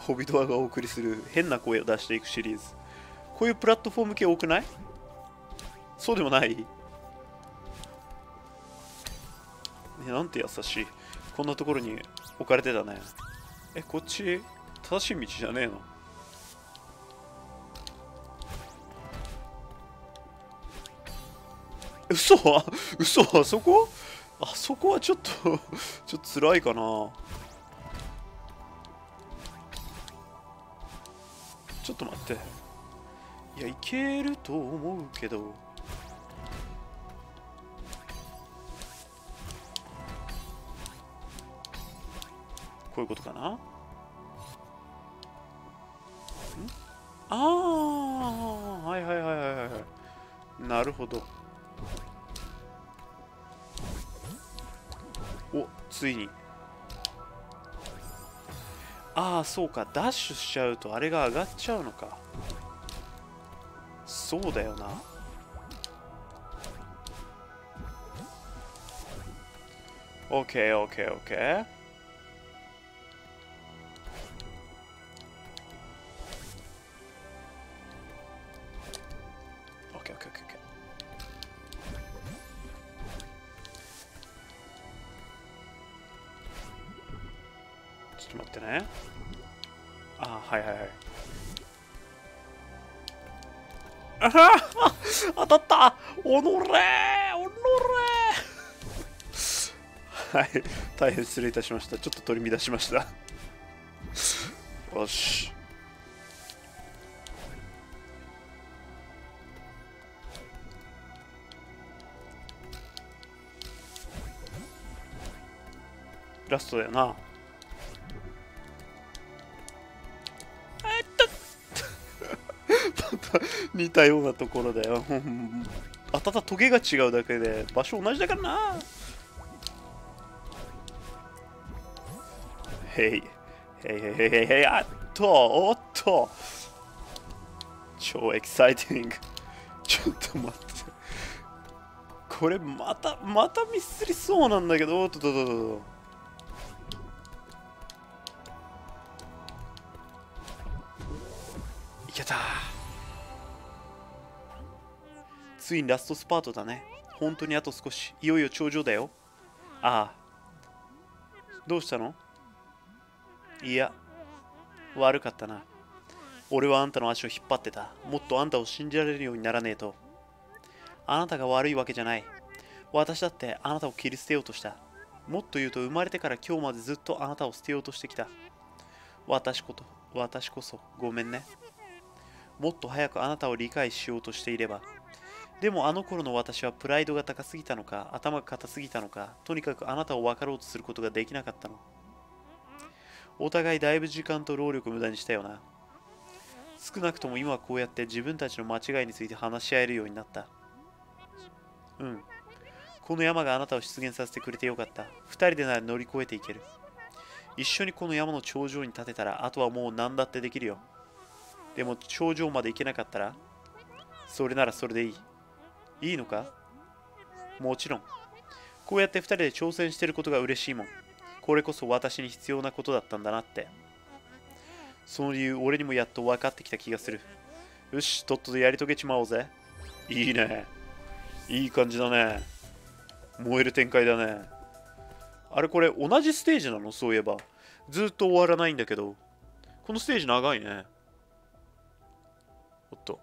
ホビドアがお送りする変な声を出していくシリーズ。こういうプラットフォーム系多くない？そうでもないね。なんて優しい。こんなところに置かれてたね。こっち正しい道じゃねえの？嘘は嘘はそこ？あそこはちょっとちょっと辛いかな。ちょっと待って。いや、いけると思うけど。こういうことかな。ん？ああ、はいはいはいはいはい。なるほど。お、ついに。ああ、そうか。ダッシュしちゃうとあれが上がっちゃうのか。そうだよな。オッケーオッケーオッケー。オッケーオッケーオッケーオッケー。ちょっと待ってね。ああ、はいはいはい。あは当たった。おのれおのれはい、大変失礼いたしました。ちょっと取り乱しましたよし。ラストだよな。似たようなところだよあたたトゲが違うだけで場所同じだからな。へいへいへいへいへい。あっとおっと超エキサイティングちょっと待ってこれまたミスりそうなんだけど。おっとっとっとっと。やったー。ついにラストスパートだね。本当にあと少し。いよいよ頂上だよ。ああ、どうしたの？いや、悪かったな。俺はあんたの足を引っ張ってた。もっとあんたを信じられるようにならねえと。あなたが悪いわけじゃない。私だってあなたを切り捨てようとした。もっと言うと、生まれてから今日までずっとあなたを捨てようとしてきた。私こそごめんね。もっと早くあなたを理解しようとしていれば。でもあの頃の私はプライドが高すぎたのか、頭が固すぎたのか、とにかくあなたを分かろうとすることができなかったの。お互いだいぶ時間と労力を無駄にしたよな。少なくとも今はこうやって自分たちの間違いについて話し合えるようになった。うん。この山があなたを出現させてくれてよかった。二人でなら乗り越えていける。一緒にこの山の頂上に立てたら、あとはもう何だってできるよ。でも頂上まで行けなかったら、それならそれでいい。いいのか？もちろん。こうやって2人で挑戦してることが嬉しいもん。これこそ私に必要なことだったんだなって。その理由、俺にもやっと分かってきた気がする。よし、とっととやり遂げちまおうぜ。いいね。いい感じだね。燃える展開だね。あれこれ同じステージなの？そういえば。ずっと終わらないんだけど。このステージ長いね。おっと、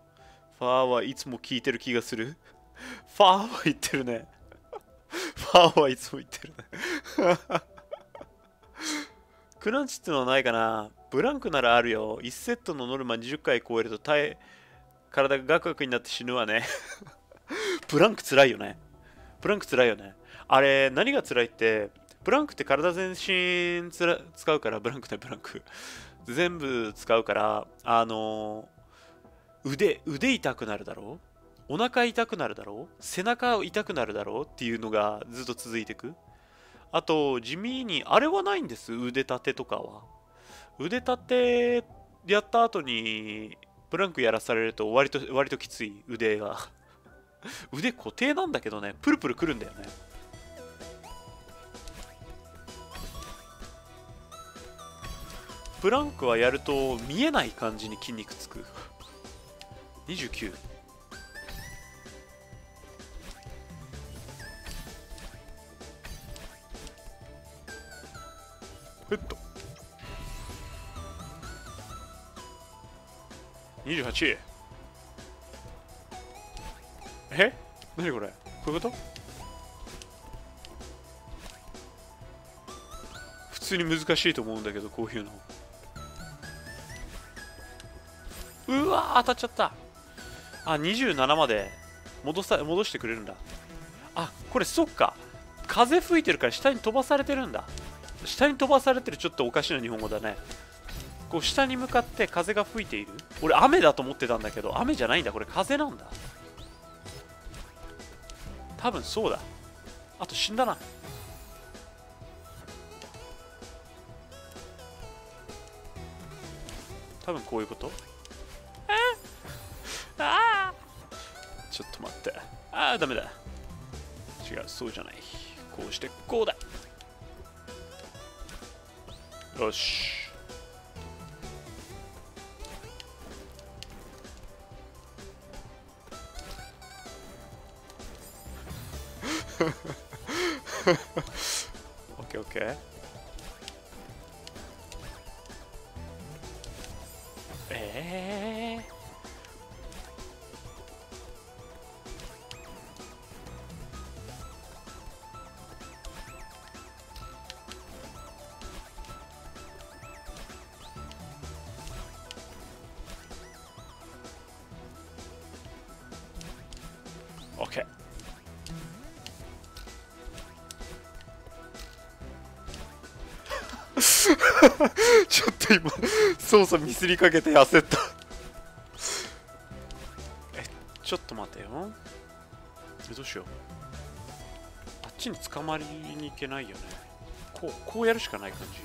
ファーはいつも聞いてる気がする。ファーは言ってるね。ファーはいつも言ってるね。クランチってのはないかな。ブランクならあるよ。1セットのノルマ20回超えると体がガクガクになって死ぬわね。ブランクつらいよね。ブランクつらいよね。あれ、何がつらいって、ブランクって体全身使うから、ブランク。全部使うから、腕痛くなるだろう、お腹痛くなるだろう、背中痛くなるだろうっていうのがずっと続いてく。あと地味にあれはないんです。腕立てとかは。腕立てやった後にブランクやらされると割ときつい。腕が腕固定なんだけどね、プルプルくるんだよね。ブランクはやると見えない感じに筋肉つく。29。28。え？何これ？こういうこと？普通に難しいと思うんだけど、こういうの。うわー、当たっちゃった。あ、27まで戻してくれるんだ。あ、これそっか、風吹いてるから下に飛ばされてるんだ。下に飛ばされてる。ちょっとおかしな日本語だね。こう下に向かって風が吹いている。俺雨だと思ってたんだけど、雨じゃないんだ、これ風なんだ多分。そうだ、あと死んだな。多分こういうこと。ああちょっと待って、ああダメだ、違う、そうじゃない、こうしてこうだ。よし、オッケーオッケー。OK。ちょっと今操作ミスりかけて焦った。ちょっと待てよ、どうしよう。あっちに捕まりに行けないよね。こうやるしかない感じ。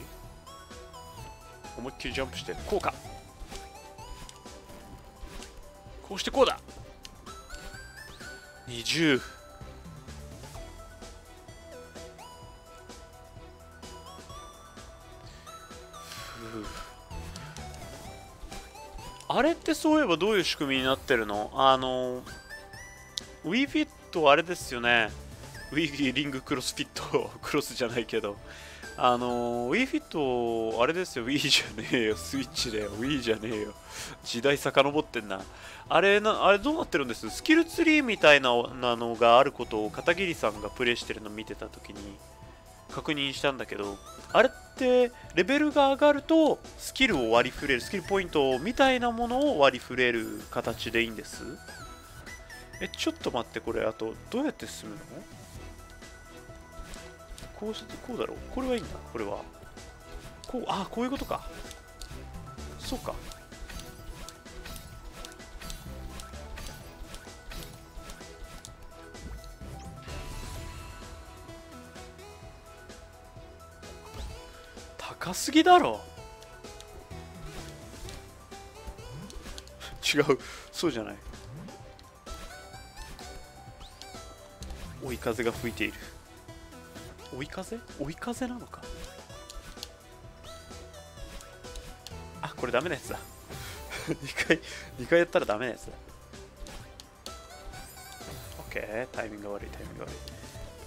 思いっきりジャンプしてこうか、こうしてこうだ。20。あれってそういえばどういう仕組みになってるの？ウィーフィットあれですよね。ウィーフィーリングクロスフィットクロスじゃないけど、ウィーフィットあれですよ。ウィーじゃねえよ、スイッチだよ。ウィーじゃねえよ、時代遡ってんな。あれどうなってるんです？スキルツリーみたいなのがあることを片桐さんがプレイしてるの見てた時に確認したんだけど、あれってレベルが上がるとスキルを割り振れる、スキルポイントみたいなものを割り振れる形でいいんです？ちょっと待って、これあとどうやって進むの？こうしてこうだろう。これはいいんだ、これは。こう、ああ、こういうことか。そうか。高すぎだろ。違う、そうじゃない。追い風が吹いている。追い風なのか。あ、これダメなやつだ。2回やったらダメなやつだ。オッケー、タイミングが悪い。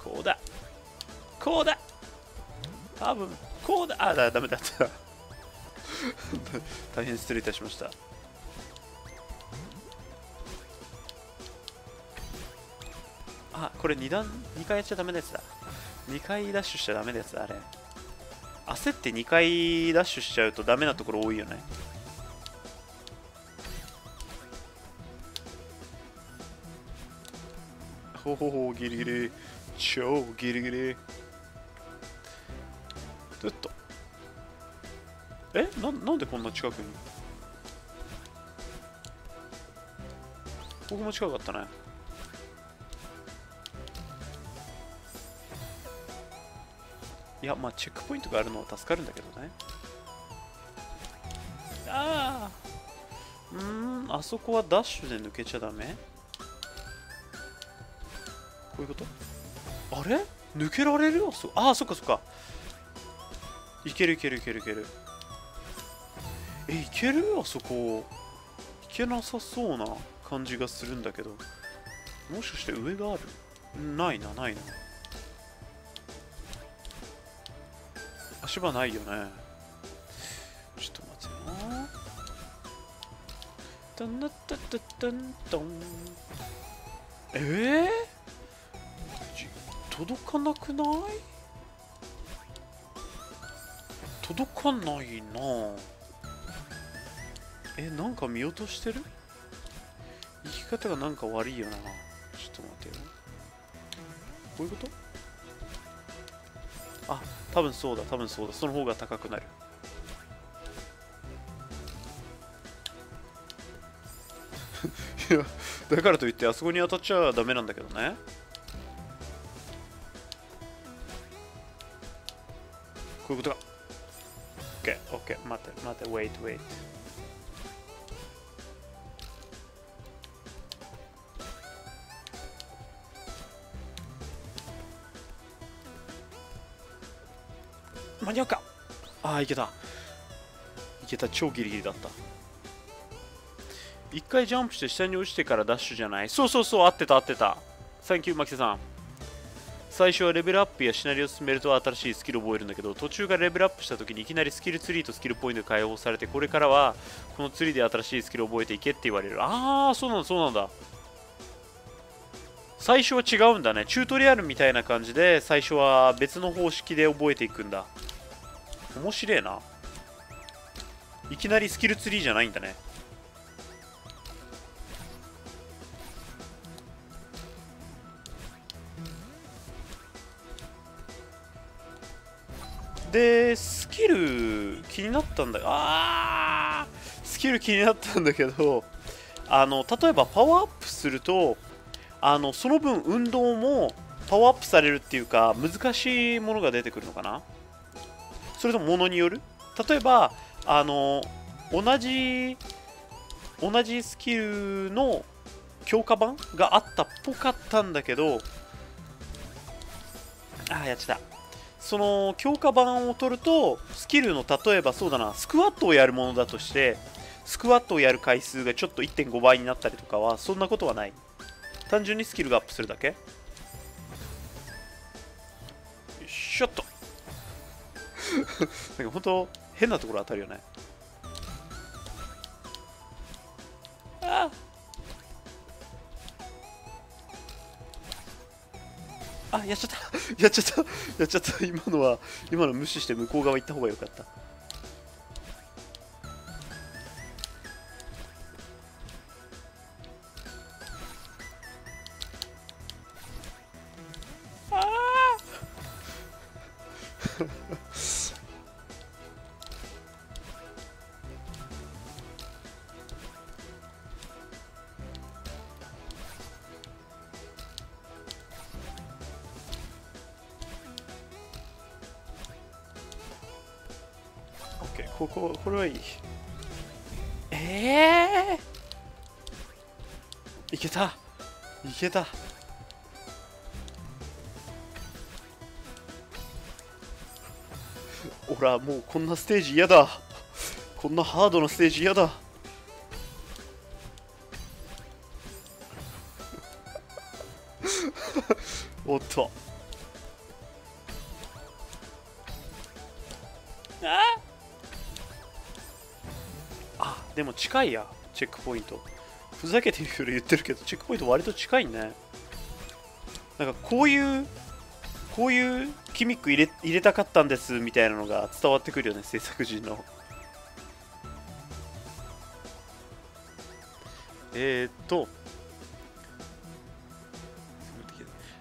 こうだ多分こうだ。あ、ダメだった。大変失礼いたしました。あ、これ2回やっちゃダメなやつだ。2回ダッシュしちゃダメです。あれ焦って2回ダッシュしちゃうとダメなところ多いよね。ほほほ、ギリギリ、超ギリギリ。ちょっとなんでこんな近くに。僕も近かったね。いや、まあチェックポイントがあるのは助かるんだけどね。ああ、あそこはダッシュで抜けちゃダメ。こういうこと。あれ抜けられるよ。ああ、そっか。いける。いけるよ、あそこ。いけなさそうな感じがするんだけど、もしかして上がある？ないな。足場ないよね。ちょっと待てよ。トントントントン。届かなくない？届かないなぁ。なんか見落としてる？生き方がなんか悪いよな。ちょっと待てよ。こういうこと？あ、多分そうだ。その方が高くなる。いや、だからといってあそこに当たっちゃダメなんだけどね。こういうことか。OK、待って、wait。間に合うか。ああ、いけた。超ギリギリだった。一回ジャンプして下に落ちてからダッシュじゃない。そう、合ってた。サンキュー、マキセさん。最初はレベルアップやシナリオを進めると新しいスキルを覚えるんだけど、途中からレベルアップした時にいきなりスキルツリーとスキルポイントが解放されて、これからはこのツリーで新しいスキルを覚えていけって言われる。ああ、そうなんだ。最初は違うんだね。チュートリアルみたいな感じで最初は別の方式で覚えていくんだ。面白いな。いきなりスキルツリーじゃないんだね。で、スキル気になったんだ。けど、例えばパワーアップすると、その分運動もパワーアップされるっていうか、難しいものが出てくるのかな。それともものによる。例えば同じスキルの強化版があったっぽかったんだけど、やっちゃった。その強化版を取ると、スキルの例えばそうだな、スクワットをやるものだとして、スクワットをやる回数がちょっと 1.5 倍になったりとかは、そんなことはない。単純にスキルがアップするだけ。よいしょっと。なんか本当変なところ当たるよね。やっちゃった。今の無視して向こう側行った方がよかった。これはいい。いけた。ほら、もうこんなステージ嫌だ。こんなハードなステージ嫌だ。おっと。でも近いや、チェックポイント。ふざけてるより言ってるけど、チェックポイント割と近いね。なんかこういうギミック入れたかったんですみたいなのが伝わってくるよね、制作陣の。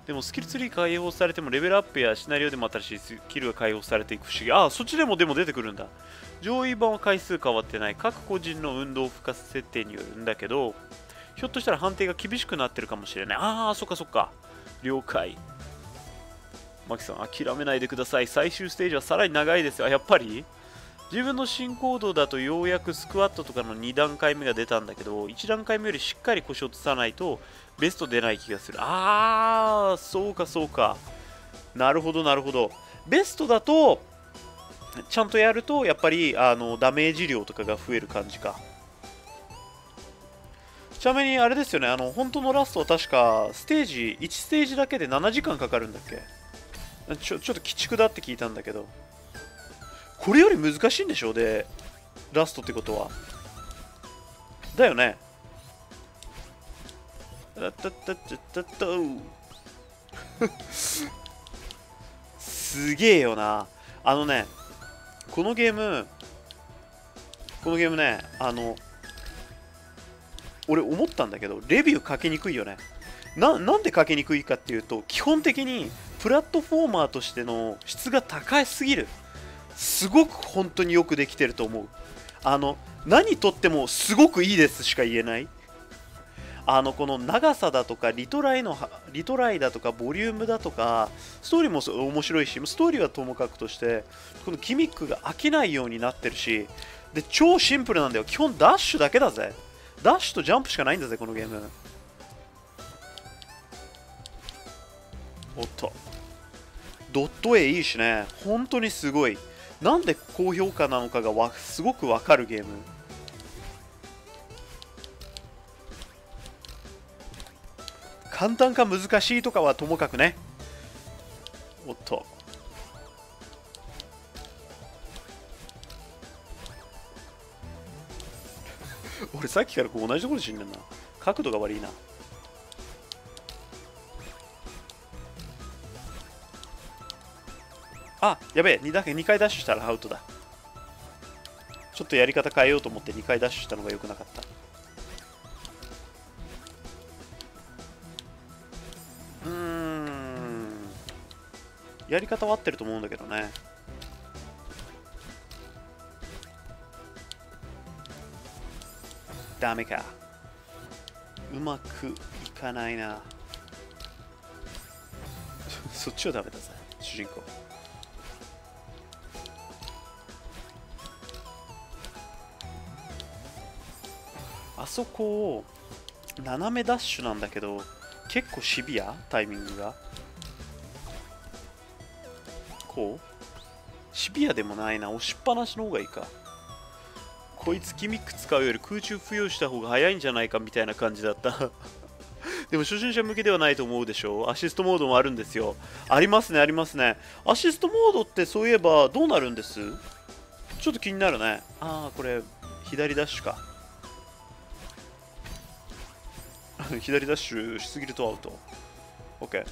でもスキルツリー解放されても、レベルアップやシナリオでも新しいスキルが解放されていく不思議。そっちでも出てくるんだ。上位版は回数変わってない。各個人の運動負荷設定によるんだけど、ひょっとしたら判定が厳しくなってるかもしれない。そっか。了解。マキさん、諦めないでください。最終ステージはさらに長いですよ。やっぱり自分の進行度だと、ようやくスクワットとかの2段階目が出たんだけど、1段階目よりしっかり腰を落とさないとベスト出ない気がする。そうか。なるほど。ベストだとちゃんとやると、やっぱりダメージ量とかが増える感じか。ちなみにあれですよね、本当のラストは確か1ステージだけで7時間かかるんだっけ。ちょっと鬼畜だって聞いたんだけど、これより難しいんでしょ。で、ラストってことはだよね。すげえよな。このゲームね、俺思ったんだけど、レビュー書きにくいよね。なんで書きにくいかっていうと、基本的にプラットフォーマーとしての質が高すぎる。すごく本当によくできてると思う。何とってもすごくいいですしか言えない。この長さだとかリトライだとかボリュームだとか、ストーリーも面白いし、ストーリーはともかくとしてこのギミックが飽きないようになってるし、で超シンプルなんだよ。基本ダッシュだけだぜ。ダッシュとジャンプしかないんだぜこのゲーム。おっと、ドット絵いいしね、本当にすごい。なんで高評価なのかがすごくわかるゲーム。簡単か難しいとかはともかくね。おっと、俺さっきからこう同じところで死んでんな。角度が悪いな。あ、やべえ、2回ダッシュしたらアウトだ。ちょっとやり方変えようと思って2回ダッシュしたのが良くなかった。やり方は合ってると思うんだけどね。ダメか。うまくいかないな。そっちはダメだぜ、主人公。あそこを斜めダッシュなんだけど、結構シビア、タイミングがこうシビアでもないな。押しっぱなしの方がいいか。こいつギミック使うより空中浮遊した方が早いんじゃないかみたいな感じだったでも初心者向けではないと思うでしょ。アシストモードもあるんですよ。ありますね、ありますね。アシストモードってそういえばどうなるんです？ちょっと気になるね。ああ、これ左ダッシュか左ダッシュしすぎるとアウト。 OK。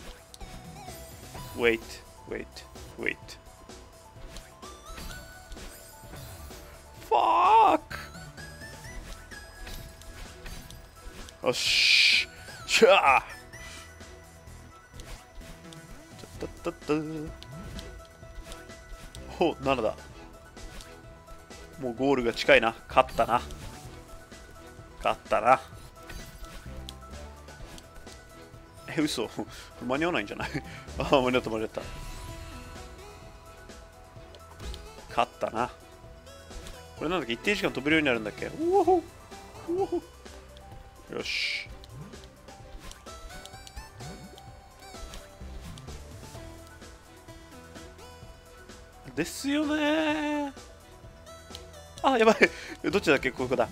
Wait Wait Wait Fuck。 よし、しゃあお、7だ。もうゴールが近いな。勝ったな、勝ったな。嘘、間に合わないんじゃないああ、間に合った間に合った。勝ったな。これなんだっけ、一定時間飛べるようになるんだっけ。うわほうわほう。よし、ですよね。あ、やばい。どっちだっけ。ここだ。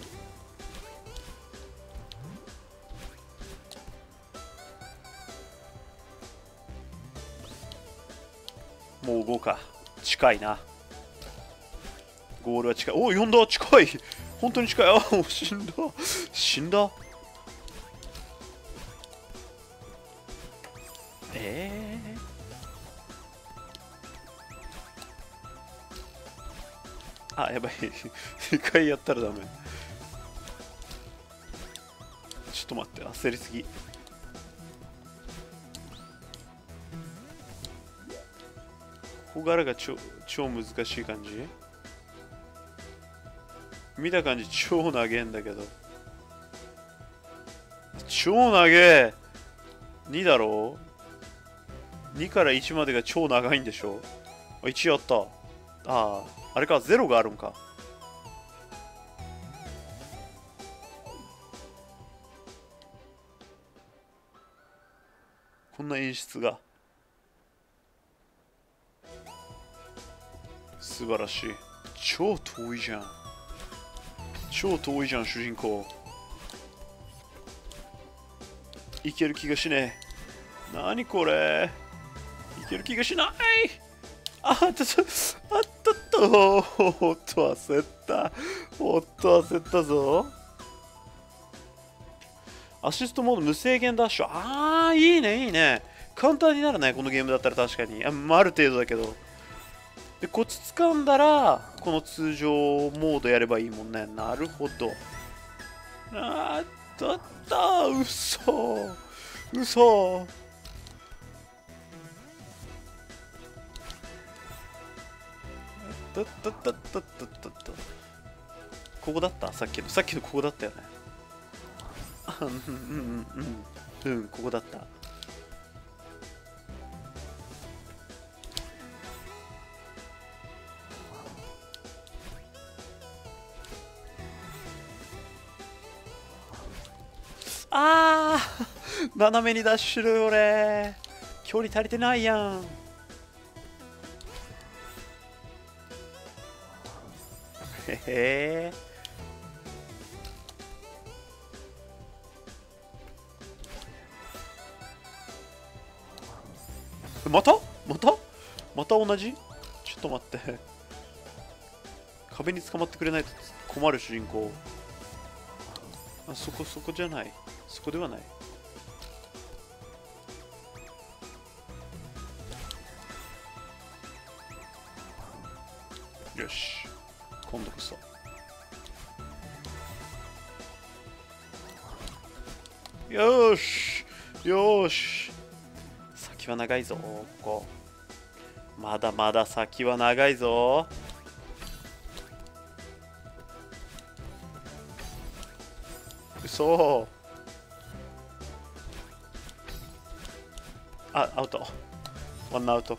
もう5か。近いな。ゴールは近い。お、4だ。近い。本当に近い。あ、もう死んだ。死んだ。あ、やばい。2回やったらダメ。ちょっと待って、焦りすぎ。ここからが超難しい感じ。見た感じ超長えんだけど。超長え。2だろう。2から1までが超長いんでしょ。あ、1やった。ああ、あれか、0があるんか。こんな演出が。素晴らしい。超遠いじゃん。超遠いじゃん、主人公。いける気がしねえ。なにこれ。いける気がしない。おっと焦った。おっと焦ったぞ。アシストモード無制限ダッシュ。ああ、いいね、いいね。簡単になるね、このゲームだったら確かに。ある程度だけど。でこっち掴んだらこの通常モードやればいいもんね。なるほど。あーだった。うそうそここだったさっきのここだったよね。ここだった。あー斜めにダッシュる俺。距離足りてないやん。へへー。また同じ？ちょっと待って。壁に捕まってくれないと困る主人公。あ、そこじゃない。そこではない。よし、今度こそ。よしよし、先は長いぞ。ここまだまだ先は長いぞ。嘘。あ、アウト。ワンアウト。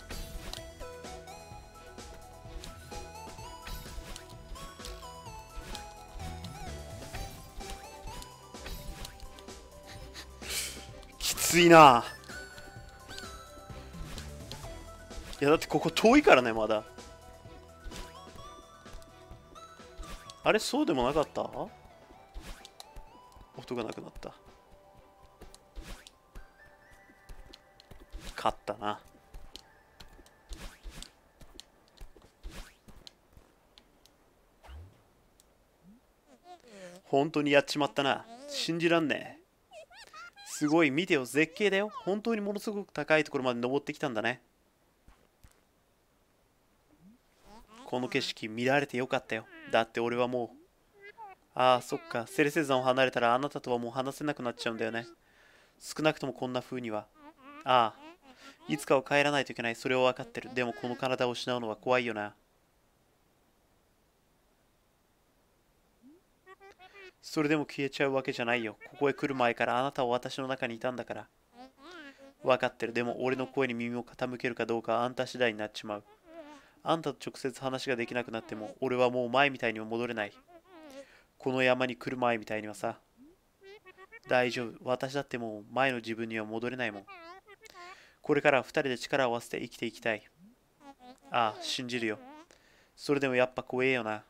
きついな。いやだってここ遠いからね。まだあれ、そうでもなかった？音がなくなった。勝ったな。本当にやっちまったな。信じらんねえ。すごい、見てよ、絶景だよ。本当にものすごく高いところまで登ってきたんだね。この景色見られてよかったよ。だって俺はもう、ああそっか、セレセ山を離れたらあなたとはもう話せなくなっちゃうんだよね。少なくともこんな風には。ああ、いつかは帰らないといけない。それを分かってる。でもこの体を失うのは怖いよな。それでも消えちゃうわけじゃないよ。ここへ来る前からあなたは私の中にいたんだから。分かってる。でも俺の声に耳を傾けるかどうかはあんた次第になっちまう。あんたと直接話ができなくなっても俺はもう前みたいには戻れない。この山に来る前みたいにはさ。大丈夫、私だってもう前の自分には戻れないもん。これからは2人で力を合わせて生きていきたい。ああ、信じるよ。それでもやっぱ怖えよな。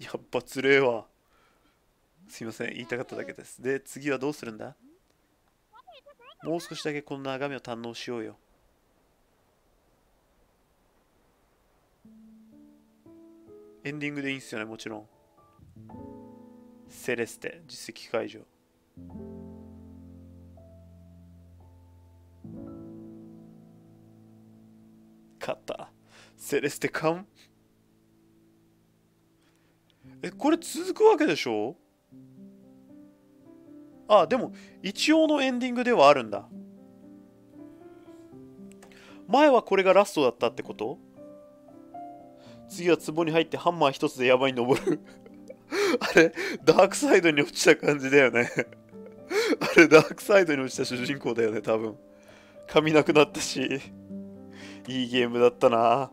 やっぱつれえわ。すいません、言いたかっただけです。で、次はどうするんだ？もう少しだけこの眺めを堪能しようよ。エンディングでいいんすよね、もちろん。セレステ、実績解除。勝った。セレステ完。え、これ続くわけでしょ？あ、でも、一応のエンディングではあるんだ。前はこれがラストだったってこと？次は壺に入ってハンマー一つで山に登る。あれ、ダークサイドに落ちた感じだよね。あれ、ダークサイドに落ちた主人公だよね、多分。髪なくなったし。いいゲームだったな。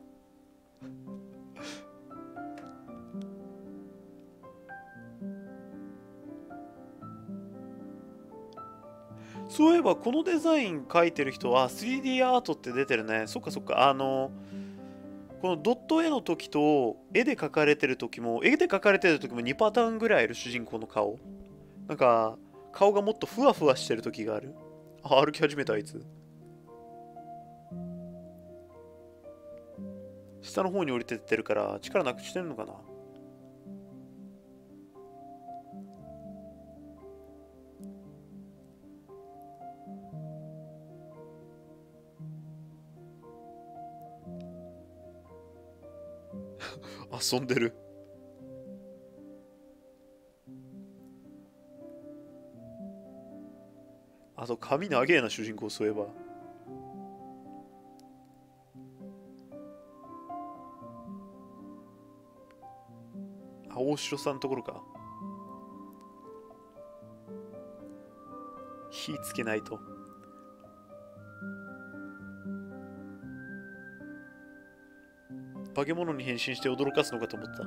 そういえば、このデザイン描いてる人は 3D アートって出てるね。そっかそっか、このドット絵の時と絵で描かれてる時も2パターンぐらいある。主人公の顔なんか顔がもっとふわふわしてる時がある。あ、歩き始めた。あいつ下の方に降りてってるから力なくしてるのかな。遊んでる。あと髪長えな、主人公。そういえば大城さんのところか。火つけないと。化け物に変身して驚かすのかと思った。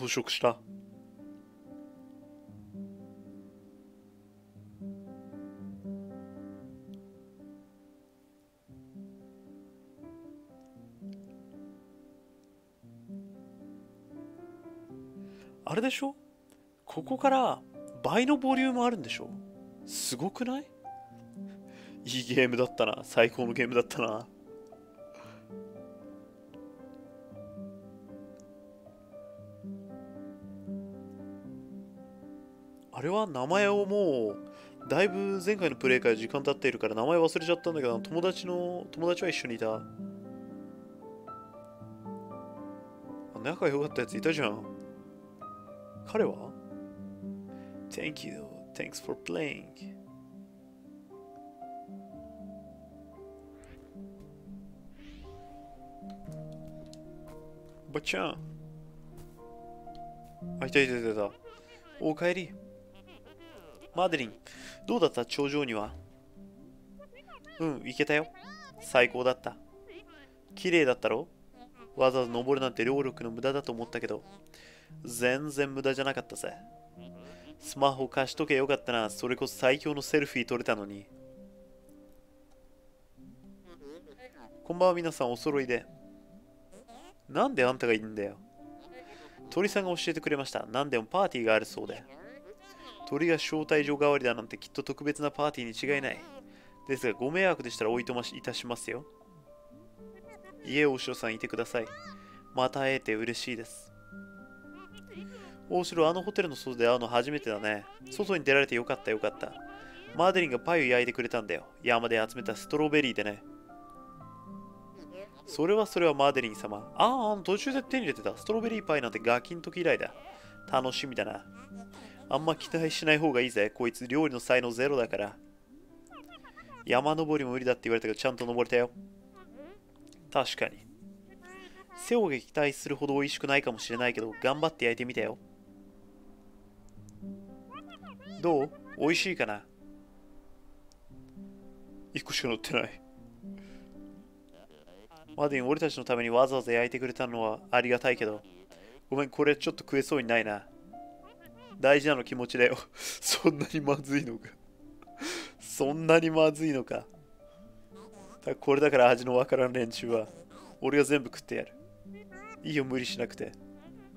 捕食した。あれでしょ、ここから倍のボリュームあるんでしょ。すごくない？いいゲームだったな。最高のゲームだったな。あれは名前をもうだいぶ前回のプレイから時間経っているから名前忘れちゃったんだけど、友達は一緒にいた。仲良かったやついたじゃん。彼は Thank you, thanks for playing. ばっちゃん。あ、いたいたいたいた。おかえり。マデリン、どうだった頂上には。うん、行けたよ。最高だった。綺麗だったろ。わざわざ登るなんて労力の無駄だと思ったけど、全然無駄じゃなかったぜ。スマホ貸しとけよかったな。それこそ最強のセルフィー撮れたのに。こんばんは皆さん、お揃いで。なんであんたがいるんだよ。鳥さんが教えてくれました。なんでもパーティーがあるそうで。鳥が招待状代わりだなんてきっと特別なパーティーに違いない。ですがご迷惑でしたらおいとましいたしますよ。いえ、大城さんいてください。また会えて嬉しいです。大城、あのホテルの外で会うの初めてだね。外に出られてよかったよかった。マデリンがパイを焼いてくれたんだよ。山で集めたストロベリーでね。それはマーデリン様。ああ、途中で手に入れてた。ストロベリーパイなんてガキの時以来だ。楽しみだな。あんま期待しない方がいいぜ。こいつ料理の才能ゼロだから。山登りも無理だって言われたけど、ちゃんと登れたよ。確かに。背を撃退するほど美味しくないかもしれないけど、頑張って焼いてみたよ。どう？美味しいかな？1個しか乗ってない。マディン、俺たちのためにわざわざ焼いてくれたのはありがたいけど、ごめん、これちょっと食えそうにないな。大事なの気持ちだよ。そんなにまずいのか。そんなにまずいのか。これだから味のわからん連中は、俺が全部食ってやる。いいよ、無理しなくて。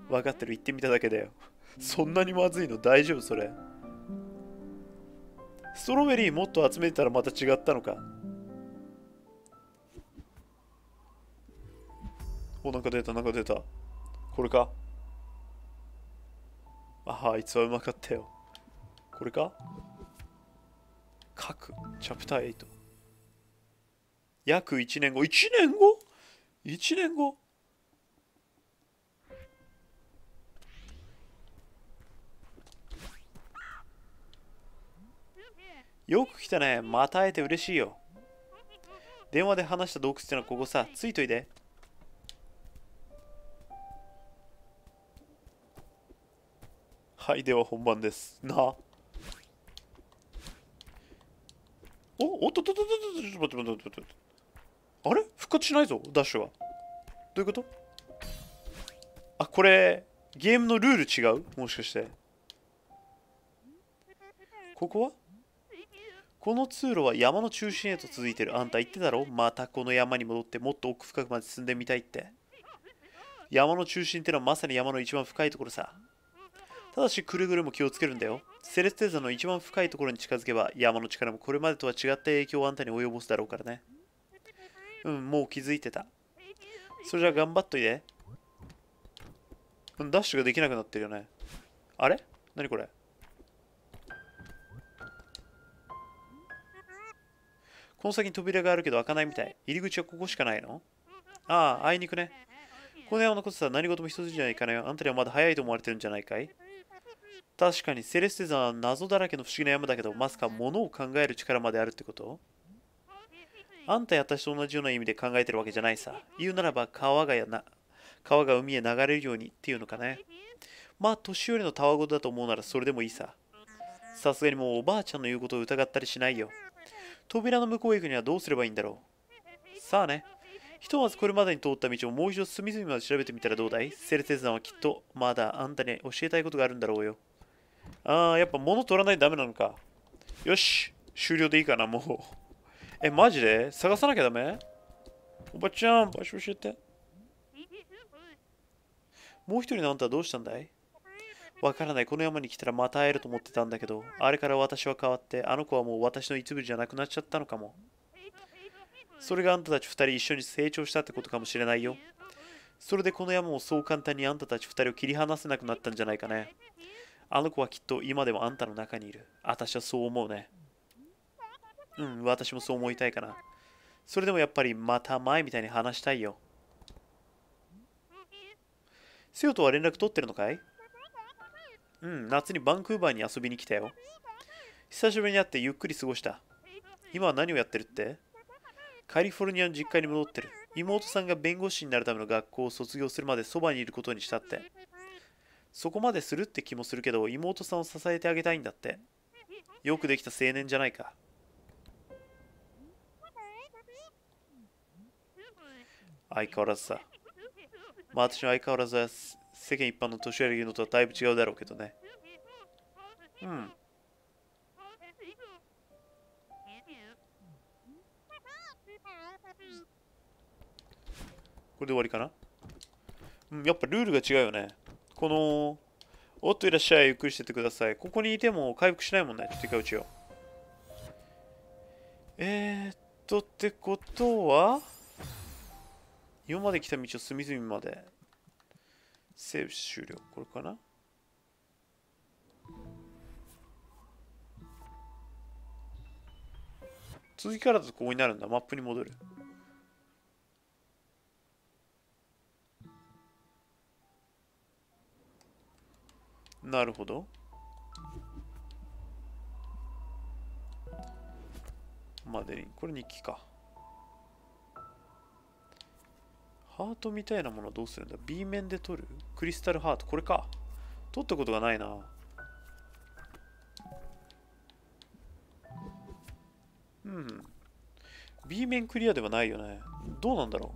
分かってる、言ってみただけだよ。そんなにまずいの？大丈夫それ。ストロベリーもっと集めてたらまた違ったのか。お、なんか出た、なんか出た。これか。あ、あいつはうまかったよ。これか。各チャプター8。約1年後。1年後 ?1 年後。よく来たね。また会えて嬉しいよ。電話で話した洞窟ってのはここさ。ついといで。はい、では本番です。なあ。おっとっとっとっとっとっとっとっとっとっと。あれ？復活しないぞ、ダッシュは。どういうこと？あ、これ、ゲームのルール違う？もしかして。ここは？この通路は山の中心へと続いてる。あんた言ってたろ？またこの山に戻ってもっと奥深くまで進んでみたいって。山の中心ってのはまさに山の一番深いところさ。ただしくれぐれも気をつけるんだよ。セレステーザの一番深いところに近づけば山の力もこれまでとは違った影響をあんたに及ぼすだろうからね。うん、もう気づいてた。それじゃあ頑張っといで。ダッシュができなくなってるよね。あれ？何これ？この先に扉があるけど開かないみたい。入り口はここしかないの？ああ、あいにくね。この辺を残ってたら何事も一筋じゃいかないよ。あんたにはまだ早いと思われてるんじゃないかい？確かにセレステ山は謎だらけの不思議な山だけど、まさか物を考える力まであるってこと？あんたや私と同じような意味で考えてるわけじゃないさ。言うならば川が海へ流れるようにっていうのかね。まあ年寄りのたわごとだと思うならそれでもいいさ。さすがにもうおばあちゃんの言うことを疑ったりしないよ。扉の向こうへ行くにはどうすればいいんだろう。さあね。ひとまずこれまでに通った道をもう一度隅々まで調べてみたらどうだい？セレテ山はきっとまだあんたに教えたいことがあるんだろうよ。ああ、やっぱ物取らないとダメなのか。よし、終了でいいかな、もう。え、マジで探さなきゃダメ？おばちゃん、場所教えて。もう一人のあんたはどうしたんだい？わからない。この山に来たらまた会えると思ってたんだけど、あれから私は変わって、あの子はもう私の一部じゃなくなっちゃったのかも。それがあんたたち二人一緒に成長したってことかもしれないよ。それでこの山もそう簡単にあんたたち二人を切り離せなくなったんじゃないかね。あの子はきっと今でもあんたの中にいる。私はそう思うね。うん、私もそう思いたいかな。それでもやっぱりまた前みたいに話したいよ。セオとは連絡取ってるのかい？うん、夏にバンクーバーに遊びに来たよ。久しぶりに会ってゆっくり過ごした。今は何をやってるって？カリフォルニアの実家に戻ってる。妹さんが弁護士になるための学校を卒業するまでそばにいることにしたって。そこまでするって気もするけど、妹さんを支えてあげたいんだって。よくできた青年じゃないか。相変わらずさ。まあ私の相変わらずは世間一般の年寄りのとはだいぶ違うだろうけどね。うん。これで終わりかな？うん、やっぱルールが違うよね。この、おっといらっしゃい、ゆっくりしててください。ここにいても回復しないもんね。ちょっと一回打ちよう。ってことは、今まで来た道を隅々まで、セーブ終了。これかな？続きからだとここになるんだ。マップに戻る。なるほど。マデリン、これ日記か。ハートみたいなものはどうするんだ？ B 面で取る？クリスタルハート、これか。取ったことがないな。うん。B 面クリアではないよね。どうなんだろ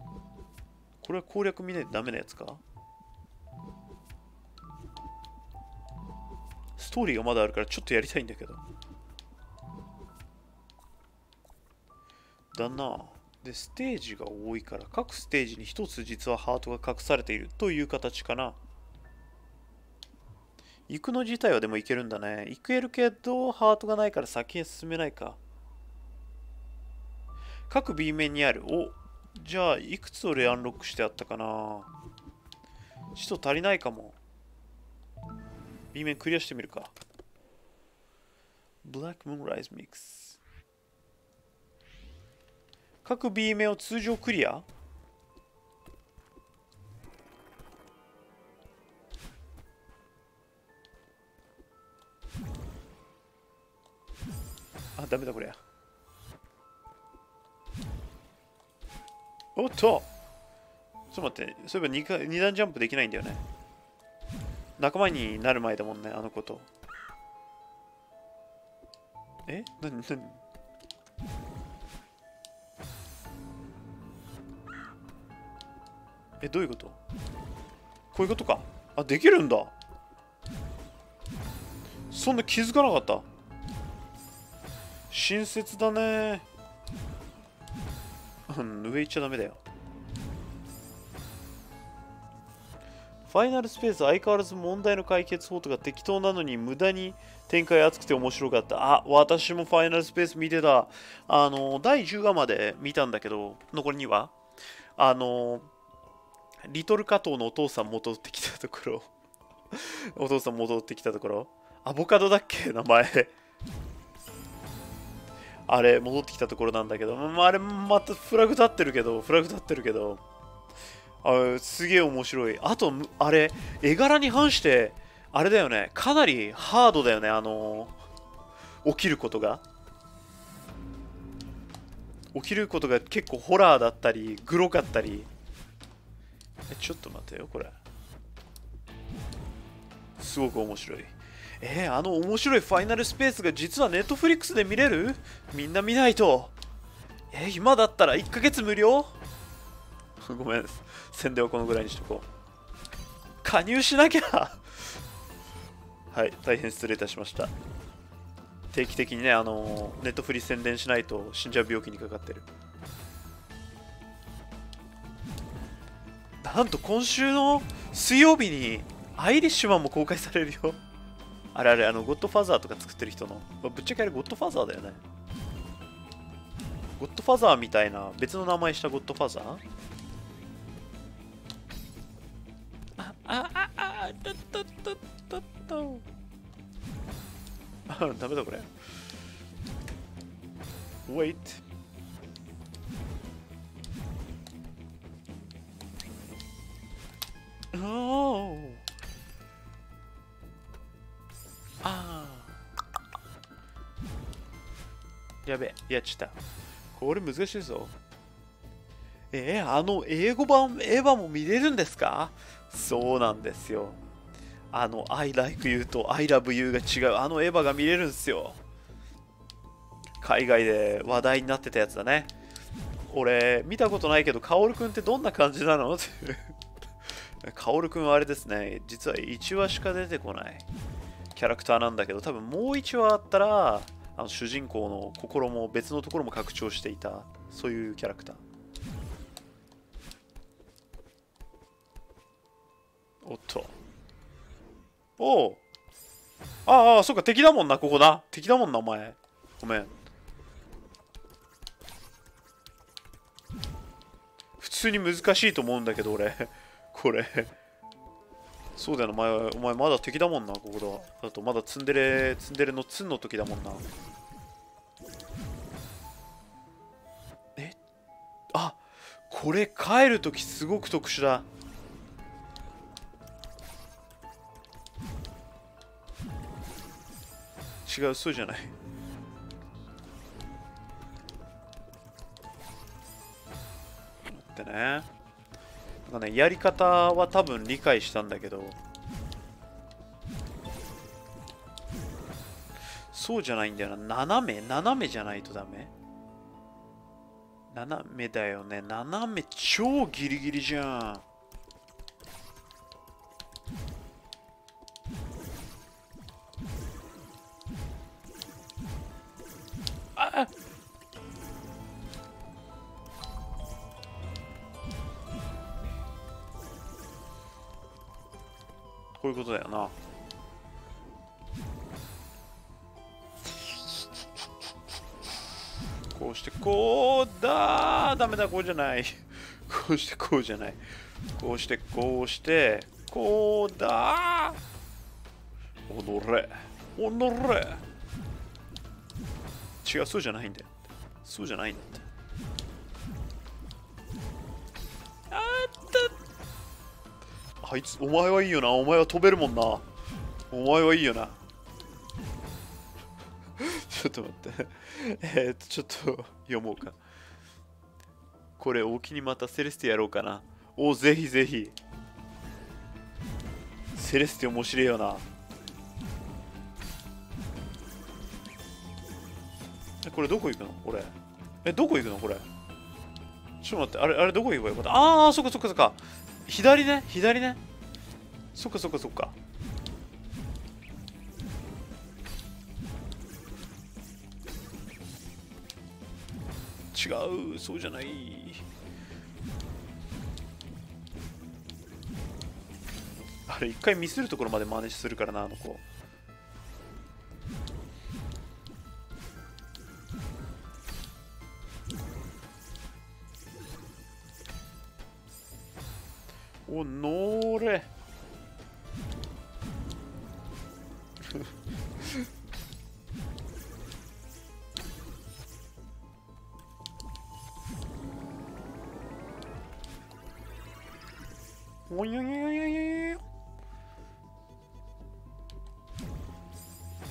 う？これは攻略見ないとダメなやつか？ストーリーがまだあるからちょっとやりたいんだけど。だな。で、ステージが多いから、各ステージに一つ実はハートが隠されているという形かな。行くの自体はでも行けるんだね。行けるけど、ハートがないから先へ進めないか。各 B 面にある。お、じゃあ、いくつ俺アンロックしてあったかな。ちょっと足りないかも。B 面クリアしてみるか。ブラックムーンライズミックス。各 B 面を通常クリア？あ、ダメだこれ。おっと！ちょっと待って、そういえば2段ジャンプできないんだよね。仲間になる前だもんね、あのこと。え？何？え、どういうこと？こういうことか。あ、できるんだ。そんな気づかなかった。親切だね。うん、上行っちゃダメだよ。ファイナルスペース、相変わらず問題の解決法とか適当なのに無駄に展開熱くて面白かった。あ、私もファイナルスペース見てた。第10話まで見たんだけど、残り2話。リトル加藤のお父さん戻ってきたところお父さん戻ってきたところアボカドだっけ名前あれ戻ってきたところなんだけど、まあ、あれまたフラグ立ってるけどあ、すげえ面白い。あとあれ絵柄に反してあれだよね、かなりハードだよね、起きることが結構ホラーだったりグロかったり。ちょっと待てよ、これすごく面白い。面白いファイナルスペースが実はネットフリックスで見れる？みんな見ないと。今だったら1ヶ月無料？ごめん、宣伝はこのぐらいにしとこう。加入しなきゃはい、大変失礼いたしました。定期的にね、ネットフリ宣伝しないと死んじゃう病気にかかってる。なんと今週の水曜日にアイリッシュマンも公開されるよ。あれ、ゴッドファザーとか作ってる人の、まあ、ぶっちゃけあれゴッドファザーだよね。ゴッドファザーみたいな別の名前したゴッドファザー？ダメだこれ。Wait。おお。ああ、やべえ、やっちゃった。これ難しいぞ。英語版エヴァも見れるんですか？そうなんですよ。I like you と I love you が違うエヴァが見れるんですよ。海外で話題になってたやつだね。俺見たことないけど、カオルくんってどんな感じなの？カオルくんはあれですね、実は1話しか出てこないキャラクターなんだけど、多分もう1話あったら主人公の心も別のところも拡張していた、そういうキャラクター。おっと、おう、ああ、そうか、敵だもんな、ここだ、敵だもんな、お前ごめん。普通に難しいと思うんだけど俺これそうだよな、お前まだ敵だもんな、ここだ。あとまだツンデレのツンの時だもんな。あ、これ帰る時すごく特殊だ。違う、そうじゃない。待ってね。やり方は多分理解したんだけど、そうじゃないんだよな。斜めじゃないとダメ。斜めだよね。斜め超ギリギリじゃん。あっ、こういうことだよな。こうしてこうだー、ダメだ、こうじゃない。こうしてこうじゃない。こうしてこうしてこうだー。おのれ。違う、そうじゃないんだよ。そうじゃないんだって。あいつ、お前はいいよな、お前は飛べるもんな。お前はいいよな。ちょっと待って。ちょっと読もうか。これ、おおきにまたセレステやろうかな。お、ぜひぜひ。セレステ面白いよな。これ、どこ行くのこれ。どこ行くのこれ。ちょっと待って、あれ、どこ行けばよかった。ああ、そっか。左ね。そっか。違う、そうじゃない。あれ、一回ミスるところまで真似するからな、あの子。おのれおいおいおいおいおい。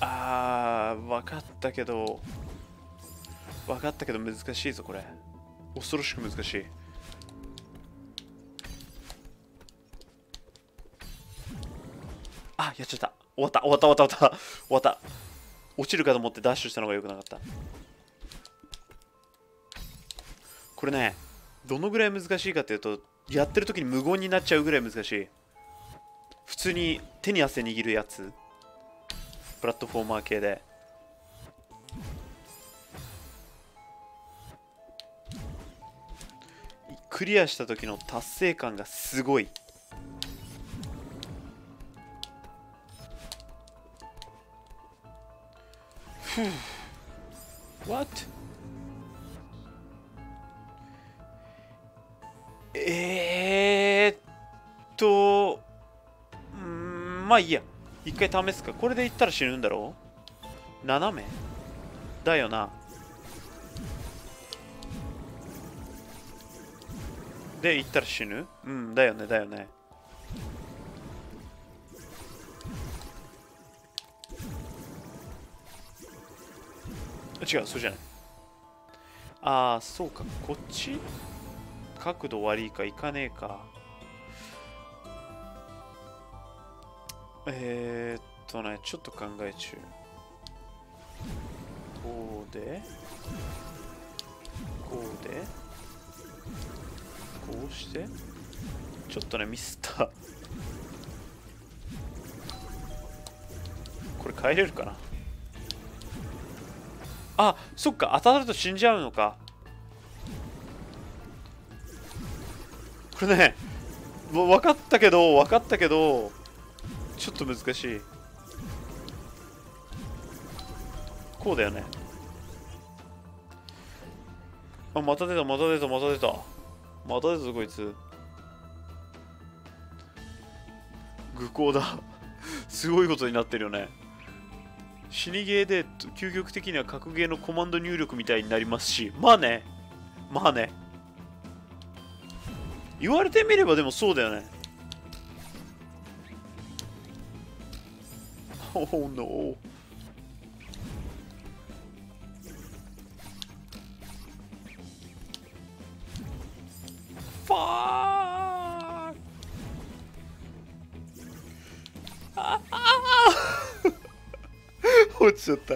あー、分かったけど、分かったけど難しいぞこれ。恐ろしく難しい。あ、やっちゃった。終わった終わった終わった終わった終わった。落ちるかと思ってダッシュしたのが良くなかった。これね、どのぐらい難しいかっていうと、やってる時に無言になっちゃうぐらい難しい。普通に手に汗握るやつ、プラットフォーマー系で。クリアした時の達成感がすごい。What? まあいいや、一回試すか。これでいったら死ぬんだろう。斜めだよな。でいったら死ぬ。うん、だよねだよね。違う、そうじゃない。ああ、そうか、こっち角度悪いか、いかねえか。ね、ちょっと考え中。こうで、こうで、こうして、ちょっとね、ミスった。これ変えれるかな。あ、そっか、当たると死んじゃうのか。これね、もう分かったけど、分かったけど、ちょっと難しい。こうだよね。あ、また出た、また出た、また出た。また出たぞ、こいつ。愚行だ。すごいことになってるよね。死にゲーで究極的には格ゲーのコマンド入力みたいになりますし、まあね、まあね、言われてみればでもそうだよね。Oh no。 Fuck。 落ちちゃった。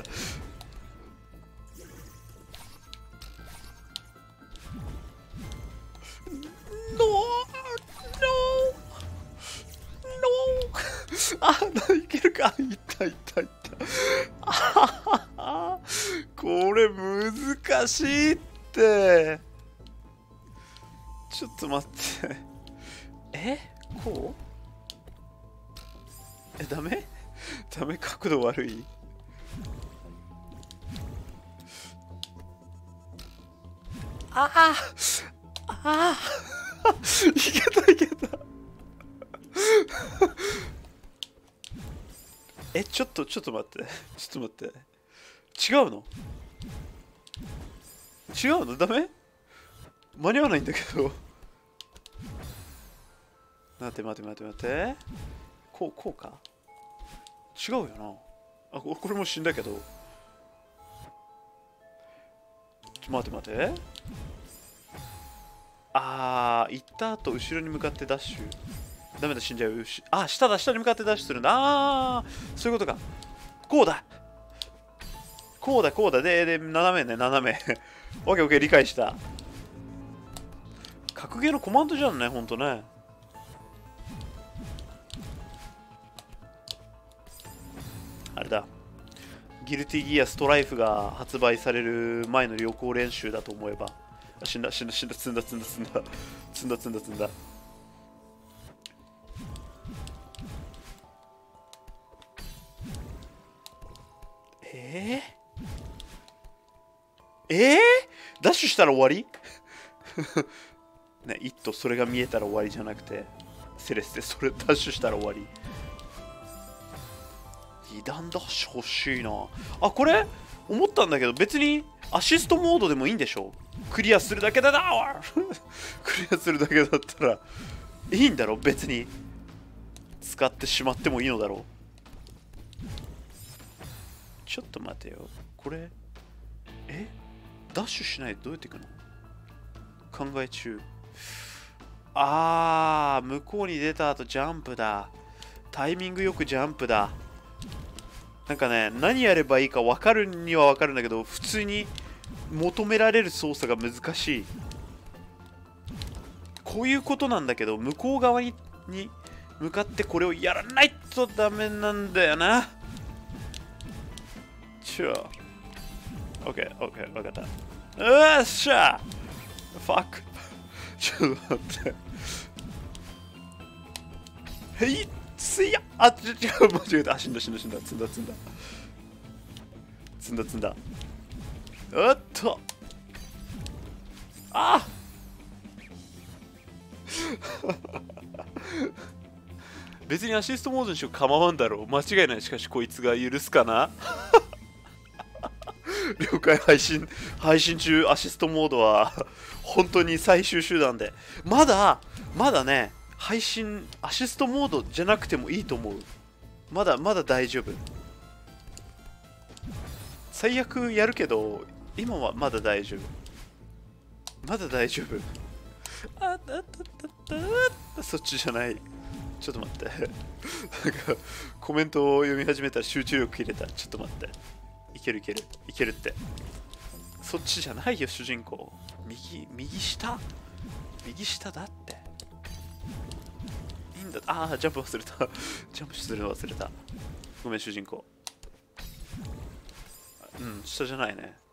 あ、いけるか。いったいったいった。これ難しいって。ちょっと待って。え、こう、え、ダメダメ、角度悪い。ああああいけたいけた。え、ちょっと待って。ちょっと待って。違うの？違うの？ダメ？間に合わないんだけど。待て待て待て待て。こうか？違うよな。あ、これも死んだけど。待て待て。あー、行った後、後ろに向かってダッシュ。ダメだ、死んじゃう。あ、下だ、下に向かってダッシュするんだ。あー、そういうことか。こうだこうだこうだ。で、斜めね、斜め。オッケーオッケー、理解した。格ゲーのコマンドじゃんね、ほんとね。あれだ、ギルティギアストライフが発売される前の旅行練習だと思えば。死んだ死んだ死んだ積んだ積んだ積んだ積んだ積んだ積んだ。ダッシュしたら終わりね、一頭それが見えたら終わりじゃなくて、セレステそれダッシュしたら終わり。二段ダッシュ欲しいなあ。これ思ったんだけど、別にアシストモードでもいいんでしょ。クリアするだけだなクリアするだけだったらいいんだろ別に。使ってしまってもいいのだろう。ちょっと待てよ。これ、ダッシュしないでどうやっていくの？考え中。あー、向こうに出た後ジャンプだ。タイミングよくジャンプだ。なんかね、何やればいいか分かるには分かるんだけど、普通に求められる操作が難しい。こういうことなんだけど、向こう側に向かってこれをやらないとダメなんだよな。ちょ。OK、OK、分かった。よっしゃ！ファック。ちょっと待って。へいっついや！あ、違う、間違えた。あ、死んだ。積んだ。おっと。あ！別にアシストモードにしよう構わんだろう。間違いない。しかしこいつが許すかな。了解。配信中アシストモードは本当に最終手段で、まだね、配信アシストモードじゃなくてもいいと思う。まだ大丈夫。最悪やるけど今はまだ大丈夫。あだだだだ、そっちじゃない。ちょっと待って。なんかコメントを読み始めたら集中力切れた。ちょっと待って。いけるって。そっちじゃないよ主人公。右下だって。いいんだ。ああ、ジャンプするの忘れた。ごめん主人公。うん、下じゃないね。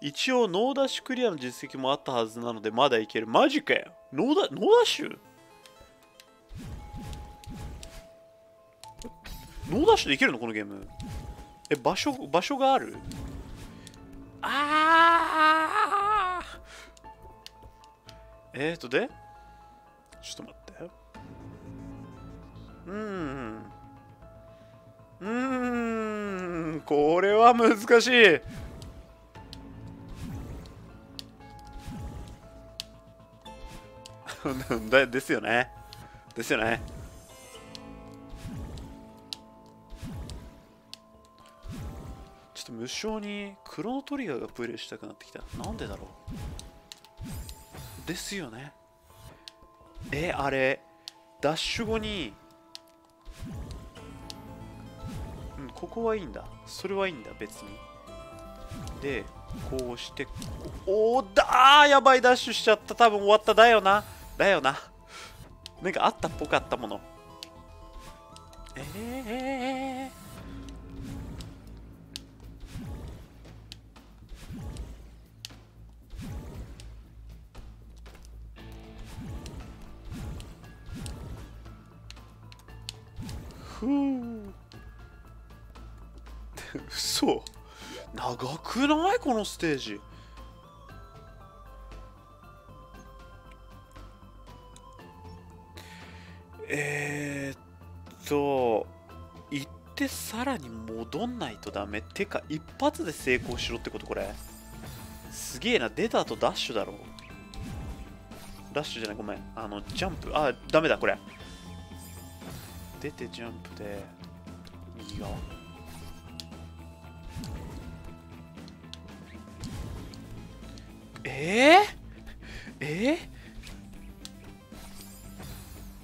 一応ノーダッシュクリアの実績もあったはずなのでまだいける。マジかよ。ノーダッシュノーダッシュでいけるのこのゲーム。場所がある。ああ、でちょっと待って。これは難しい。ですよね。ちょっと無性にクロノトリガーがプレイしたくなってきた。なんでだろう。ですよね。あれダッシュ後に、ここはいいんだ。それはいいんだ別に。でこうして、おーだー、やばい。ダッシュしちゃった。多分終わった。だよな。なんかあったっぽかったもの。嘘。長くない？このステージ。行ってさらに戻んないとダメ。てか一発で成功しろってこと。これすげえな。出た後ダッシュだろ。ダッシュじゃない、ごめん、ジャンプ。あ、ダメだこれ。出てジャンプで右側。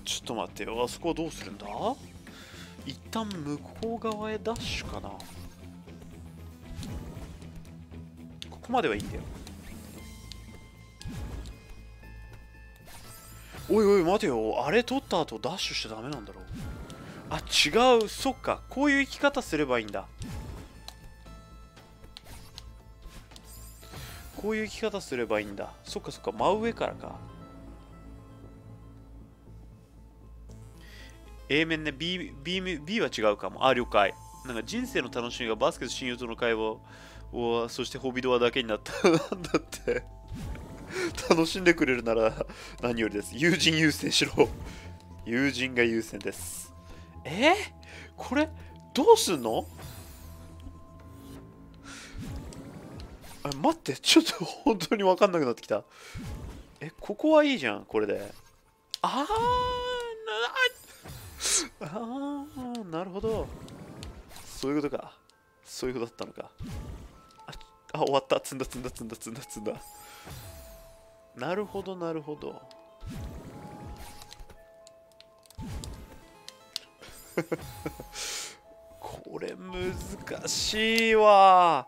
ちょっと待ってよ。あそこはどうするんだ。一旦向こう側へダッシュかな。ここまではいいんだよ。おいおい待てよ。あれ取った後ダッシュしちゃダメなんだろう。あ、違う。そっか、こういう生き方すればいいんだ。そっか真上からか。A 面ね。 B は違うかも。あ、了解。なんか人生の楽しみがバスケと親友との会話を、そしてホビドアだけになった。なんだって楽しんでくれるなら何よりです。友人優先しろ。友人が優先です。これどうすんの？あ、待って、ちょっと本当に分かんなくなってきた。ここはいいじゃん、これで。あー、なるほど。そういうことか。そういうことだったのか。あ、終わった。積んだ。なるほど、なるほど。これ難しいわ。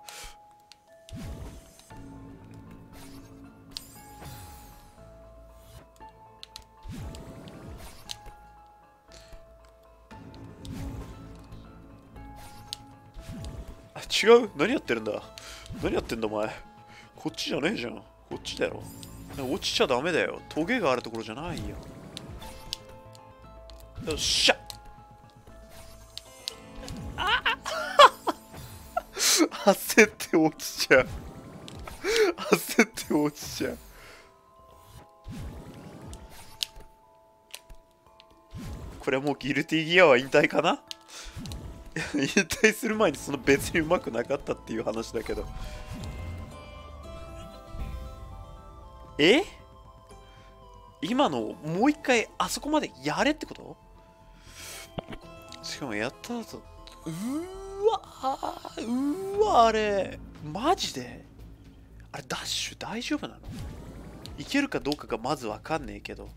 違う、何やってるんだ、何やってんだお前。こっちじゃねえじゃん。こっちだよ。落ちちゃダメだよ。トゲがあるところじゃないよ。よっしゃ。あ焦って落ちちゃう。これはもうギルティギアは引退かな。引退する前にその別にうまくなかったっていう話だけど。今のもう一回あそこまでやれってこと？しかもやった後、うわあれマジであれダッシュ大丈夫なの？いけるかどうかがまずわかんねえけど。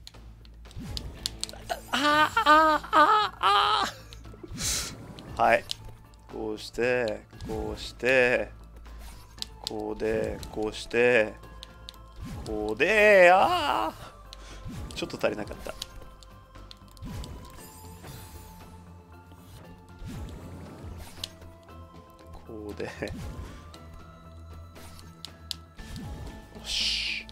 はい、こうしてこうしてこうでこうしてこうで、ちょっと足りなかった。こうで、よし。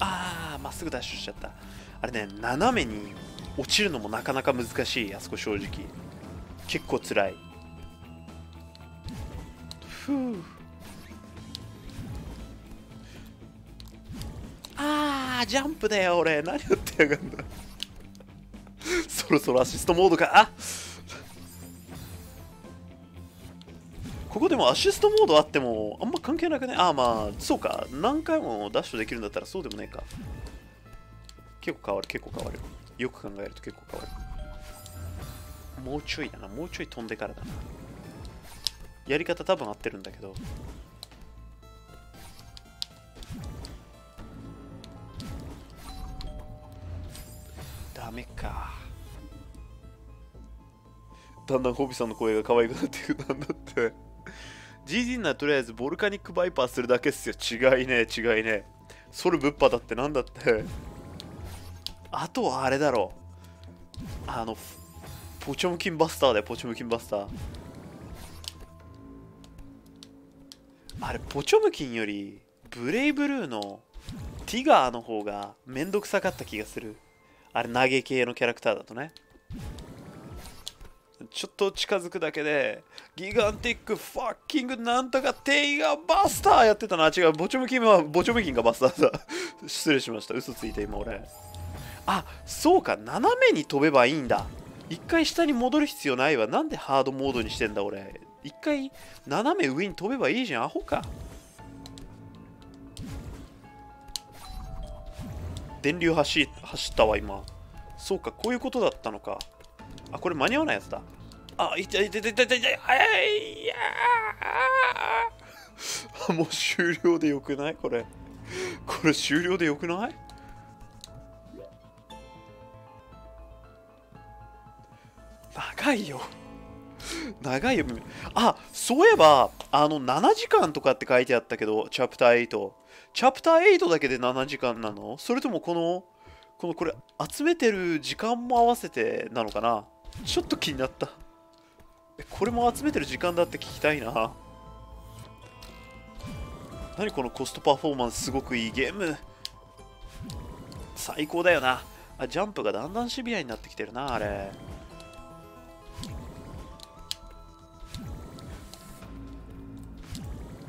まっすぐダッシュしちゃった。あれね、斜めに落ちるのもなかなか難しい。あそこ正直結構つらい。ジャンプだよ俺。何やってやがんだ。そろそろアシストモードか。ここでもアシストモードあってもあんま関係なくね。まあそうか、何回もダッシュできるんだったらそうでもねえか。結構変わる。よく考えると結構変わる。もうちょいだな。もうちょい飛んでからだな。やり方多分合ってるんだけど。ダメか。だんだんホビさんの声が可愛くなってくるんだって。GG ならとりあえずボルカニックバイパーするだけっすよ。違いね。ソルブッパだってなんだって。あとはあれだろう。ポチョムキンバスターだよ、ポチョムキンバスター。あれ、ポチョムキンより、ブレイブルーのティガーの方がめんどくさかった気がする。あれ、投げ系のキャラクターだとね。ちょっと近づくだけで、ギガンティック、ファッキング、なんとか、テイガーバスターやってたな。違う、ポチョムキンがバスターだ。失礼しました。嘘ついて、今俺。そうか、斜めに飛べばいいんだ。一回下に戻る必要ないわ。なんでハードモードにしてんだ俺。一回斜め上に飛べばいいじゃん、アホか。電流走ったわ今。そうか、こういうことだったのか。これ間に合わないやつだ。いたいた。もう終了でよくない？これ終了でよくない？長いよ。そういえば7時間とかって書いてあったけど、チャプター8。チャプター8だけで7時間なの？それともこれ集めてる時間も合わせてなのかな？ちょっと気になった。これも集めてる時間だって聞きたいな。何このコストパフォーマンス、すごくいいゲーム。最高だよな。ジャンプがだんだんシビアになってきてるな、あれ。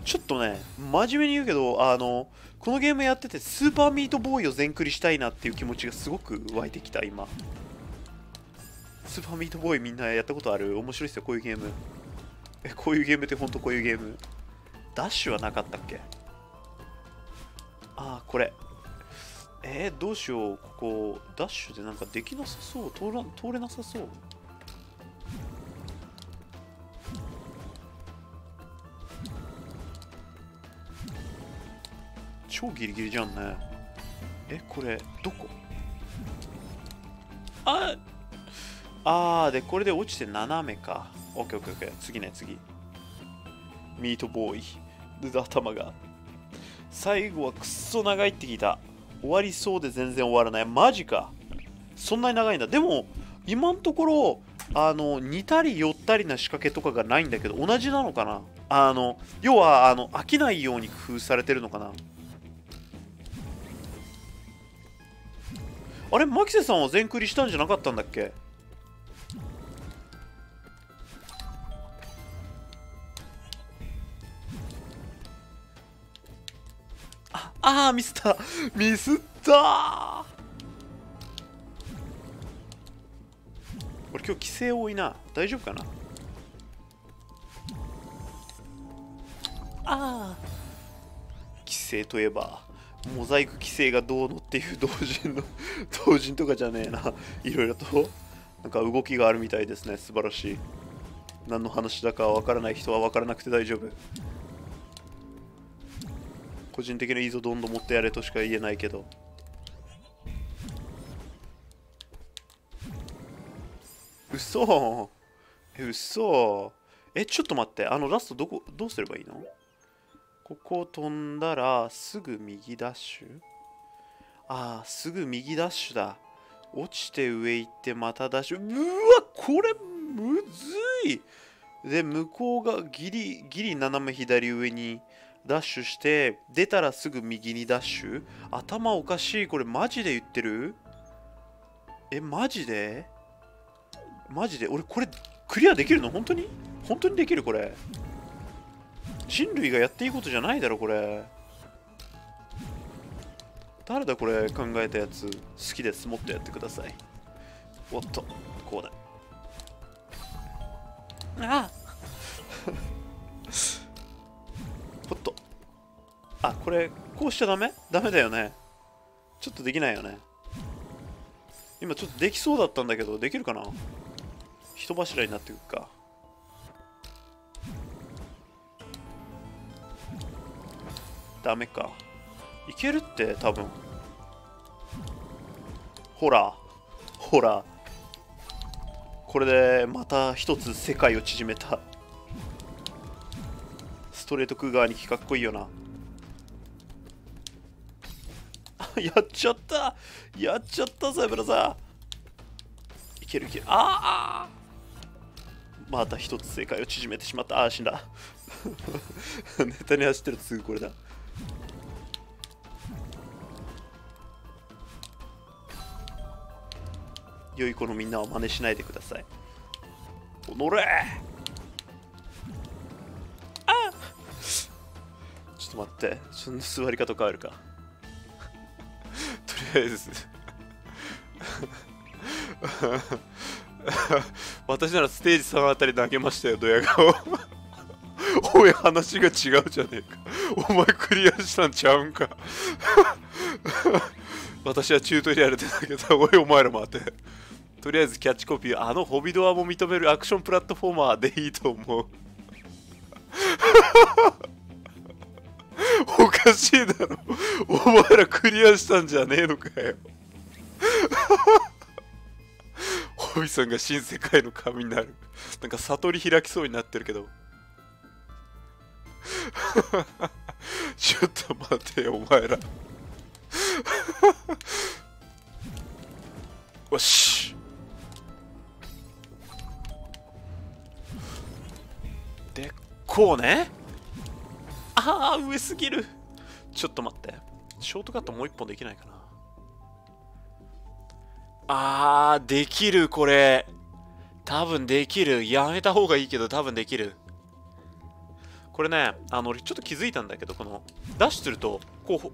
ちょっとね、真面目に言うけど、このゲームやっててスーパーミートボーイを全クリしたいなっていう気持ちがすごく湧いてきた、今。スーパーミートボーイみんなやったことある？面白いっすよ、こういうゲーム。こういうゲームってほんとこういうゲーム。ダッシュはなかったっけ？ああ、これ。どうしよう、ここ。ダッシュでなんかできなさそう。通れなさそう。超ギリギリじゃんね。これどこ？でこれで落ちて斜めか。オッケーオッケーオッケー。次ね、次。ミートボーイで頭が最後はクッソ長いって聞いた。終わりそうで全然終わらない。マジか、そんなに長いんだ。でも今のところ似たり寄ったりな仕掛けとかがないんだけど、同じなのかな。要は飽きないように工夫されてるのかな。あれ、マキセさんは全クリしたんじゃなかったんだっけ？ああ、ミスった。俺今日規制多いな。大丈夫かな。ああ、規制といえばモザイク規制がどうのっていう同人とかじゃねえな。いろいろとなんか動きがあるみたいですね。素晴らしい。何の話だかわからない人はわからなくて大丈夫。個人的にいいぞ、どんどん持ってやれとしか言えないけど。嘘。嘘。ちょっと待って、ラストどうすればいいの？ここを飛んだらすぐ右ダッシュ。ああ、すぐ右ダッシュだ。落ちて上行ってまたダッシュ。うわ、これむずい。で、向こうがギリギリ斜め左上にダッシュして、出たらすぐ右にダッシュ。頭おかしい。これマジで言ってる？マジで俺これクリアできるの？本当にできる？これ人類がやっていいことじゃないだろ。これ誰だこれ考えたやつ。好きです、もっとやってください。おっと、こうだ。あほっと。あ、これこうしちゃダメだよね。ちょっとできないよね。今ちょっとできそうだったんだけど、できるかな。人柱になっていくか。ダメか。いけるって多分。ほらこれでまた一つ世界を縮めた。ストレートクーガーにかっこいいよな。やっちゃったサイブラさん。いける。ああ、また一つ世界を縮めてしまった。ああ、死んだ。ネタに走ってるとすぐこれだ。良い子のみんなは真似しないでください。おのれ。あっ、ちょっと待って、その座り方変えるか。とりあえず私ならステージ3あたり投げましたよ、ドヤ顔。おい、話が違うじゃねえか。お前クリアしたんちゃうんか。私はチュートリアルで投げた。おい、お前ら待て。とりあえずキャッチコピー、ホビドアも認めるアクションプラットフォーマーでいいと思う。おかしいだろ。お前らクリアしたんじゃねえのかよ。ホビさんが新世界の神になる。なんか悟り開きそうになってるけど。ちょっと待てよ、お前ら。よし。で、こうね。ああ、上すぎる。ちょっと待って。ショートカットもう一本できないかな。あー、できる、これ。多分できる。やめた方がいいけど、多分できる。これね、俺ちょっと気づいたんだけど、このダッシュするとこう、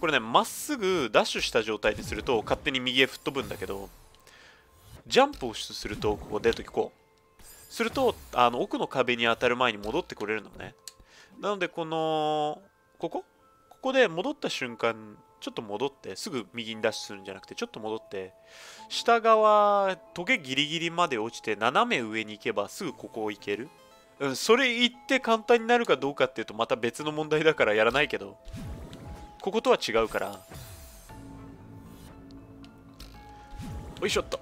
これね、まっすぐダッシュした状態にすると勝手に右へ吹っ飛ぶんだけど、ジャンプをするとここ出るときこうすると奥の壁に当たる前に戻ってこれるのね。なのでここで戻った瞬間、ちょっと戻ってすぐ右にダッシュするんじゃなくて、ちょっと戻って下側トゲギリギリまで落ちて斜め上に行けばすぐここ行ける。それ行って簡単になるかどうかっていうとまた別の問題だからやらないけど、こことは違うから。おいしょっと、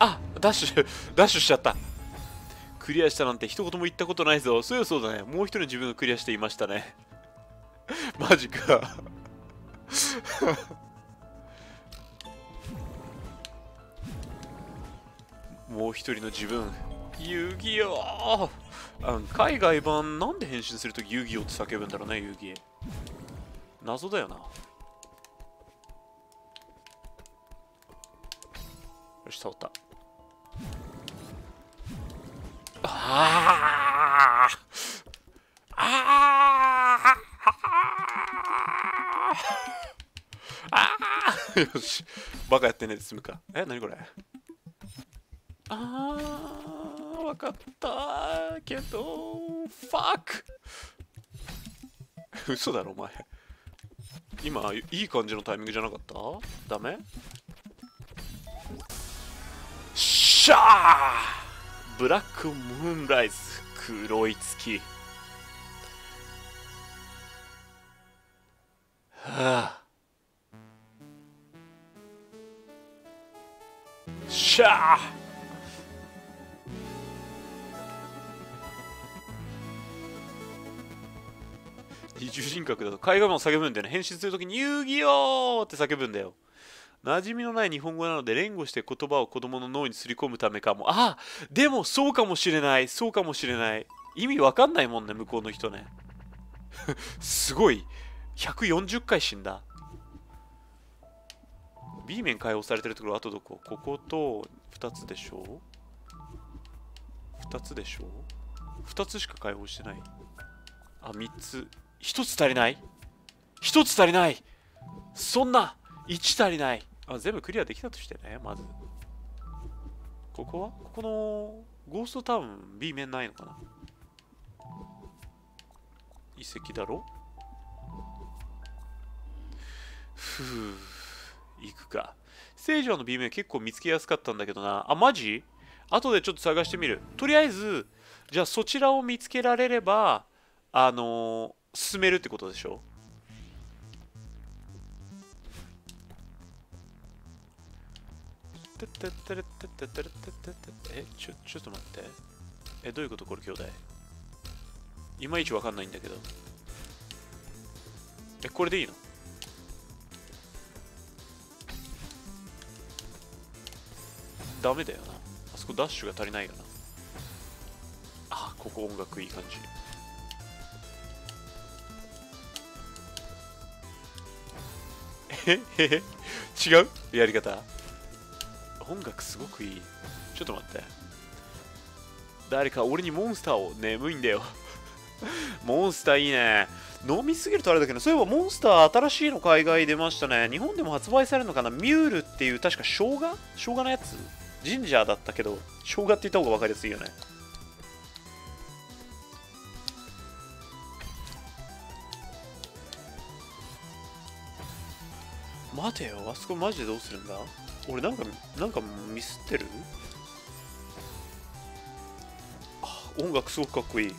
あ、ダッシュしちゃった。クリアしたなんて一言も言ったことないぞ。そうだね、もう一人自分がクリアしていましたね。マジか。もう一人の自分、遊戯王。海外版なんで変身するとき遊戯王って叫ぶんだろうね。遊戯謎だよな。よし、倒った。ああああ、よし、バカやってねえで済むか。何これ。わかったけど、ファック。嘘だろお前、今いい感じのタイミングじゃなかった？ダメ？シャー！ブラックムーンライズ、黒い月。はあ、シャー。二重人格だと海外も叫ぶんだよね。変身するときに遊戯王って叫ぶんだよ。馴染みのない日本語なので連呼して言葉を子供の脳にすり込むためかも。ああ、でもそうかもしれない、そうかもしれない。意味わかんないもんね、向こうの人ね。すごい、140回死んだ。B 面解放されてるところ、あとどこ？ここと2つでしょう？2つでしょう？2つしか解放してない。あ、3つ。1つ足りない？ 1 つ足りない、そんな1足りない。あ、全部クリアできたとしてね、まず。ここはここのゴーストタウン B 面ないのかな。遺跡だろ。ふぅ、行くか。聖女の B 面結構見つけやすかったんだけどな。あ、マジ？後でちょっと探してみる。とりあえず、じゃあそちらを見つけられれば、進めるってことでしょ。ちょっと待って。どういうことこれ、兄弟。いまいちわかんないんだけど。これでいいの？ダメだよな。あそこダッシュが足りないよな。あ、ここ音楽いい感じ。違う？やり方？音楽すごくいい。ちょっと待って。誰か俺にモンスターを。眠いんだよ。モンスターいいね。飲みすぎるとあれだけど、そういえばモンスター新しいの海外出ましたね。日本でも発売されるのかな。ミュールっていう確か生姜のやつ、ジンジャーだったけど、生姜って言った方が分かりやすいよね。待てよ、あそこマジでどうするんだ？俺なんかミスってる？あ、音楽すごくかっこいい。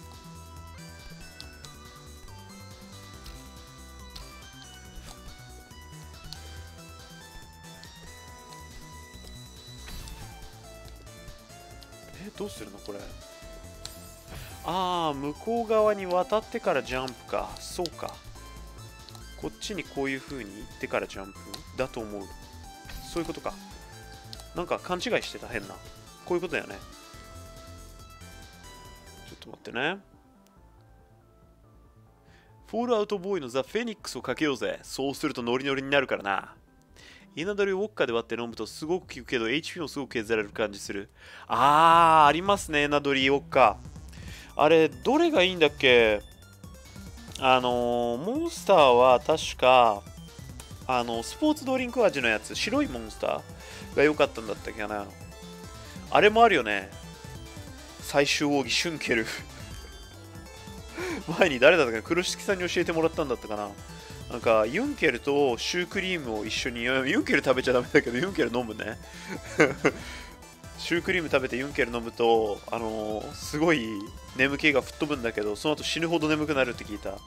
どうするのこれ。ああ、向こう側に渡ってからジャンプか。そうか、こっちにこういう風に行ってからジャンプだと思う。そういうことか。なんか勘違いしてた、変な。こういうことだよね。ちょっと待ってね。フォールアウトボーイのザ・フェニックスをかけようぜ。そうするとノリノリになるからな。イナドリをウォッカで割って飲むとすごく効くけど HP もすごく削られる感じする。ありますね、イナドリウォッカ。あれどれがいいんだっけ。モンスターは確かスポーツドリンク味のやつ、白いモンスターが良かったんだったっけな。あれもあるよね、最終奥義シュンケル前に誰だったかな、黒敷さんに教えてもらったんだったかな。なんかユンケルとシュークリームを一緒に、ユンケル食べちゃダメだけどユンケル飲むねシュークリーム食べてユンケル飲むとすごい眠気が吹っ飛ぶんだけど、その後死ぬほど眠くなるって聞いた。か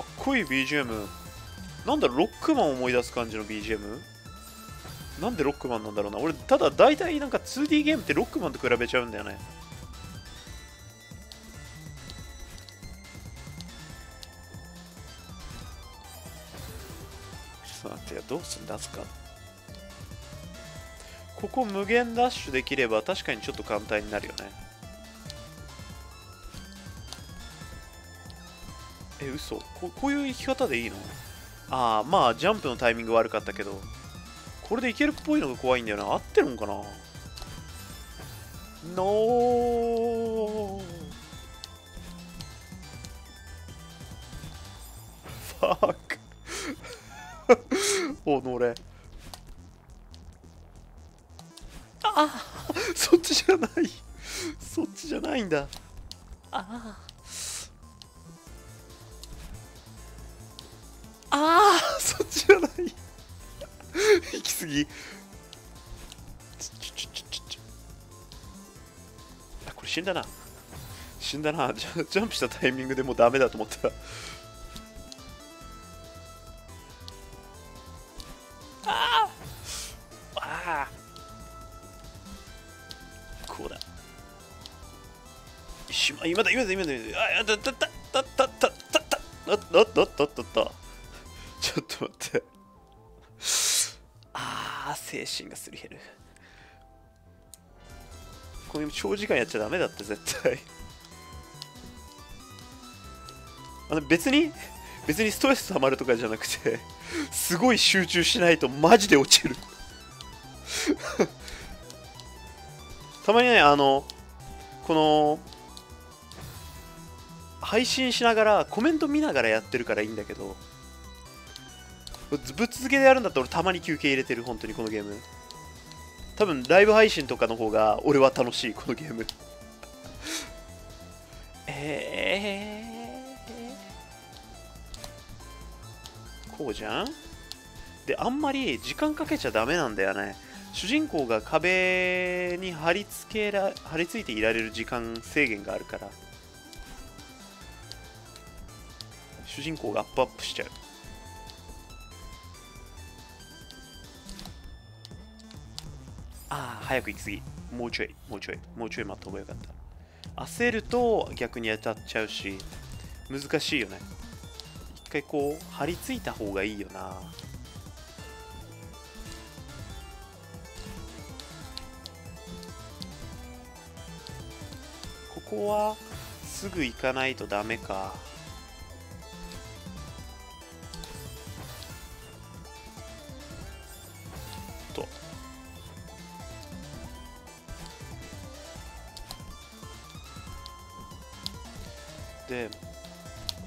っこいい BGM なんだろう、ロックマンを思い出す感じの BGM。 なんでロックマンなんだろうな。俺ただ大体なんか 2D ゲームってロックマンと比べちゃうんだよね。ちょっと待って、どうすんだすか。ここ無限ダッシュできれば確かにちょっと簡単になるよね。嘘、こういう生き方でいいの。まあジャンプのタイミング悪かったけど、これでいけるっぽいのが怖いんだよな。合ってるんかな。ノーファックおのれ、そっちじゃないそっちじゃないんだ。そっちじゃない行き過ぎ。これ死んだな死んだな。ジャンプしたタイミングでもうダメだと思ったらこうだ。今だあったちょっと待って精神がすり減る。これ長時間やっちゃダメだって絶対別にストレス溜まるとかじゃなくて、すごい集中しないとマジで落ちるたまにね、この配信しながらコメント見ながらやってるからいいんだけど、ぶっ続けでやるんだったら俺たまに休憩入れてる。本当にこのゲーム多分ライブ配信とかの方が俺は楽しい、このゲームこうじゃん。であんまり時間かけちゃダメなんだよね。主人公が壁に張り付いていられる時間制限があるから、主人公がアップしちゃう。早く行き過ぎ。もうちょい待った方がよかった。焦ると逆に当たっちゃうし難しいよね。一回こう張り付いた方がいいよな。ここはすぐ行かないとダメか。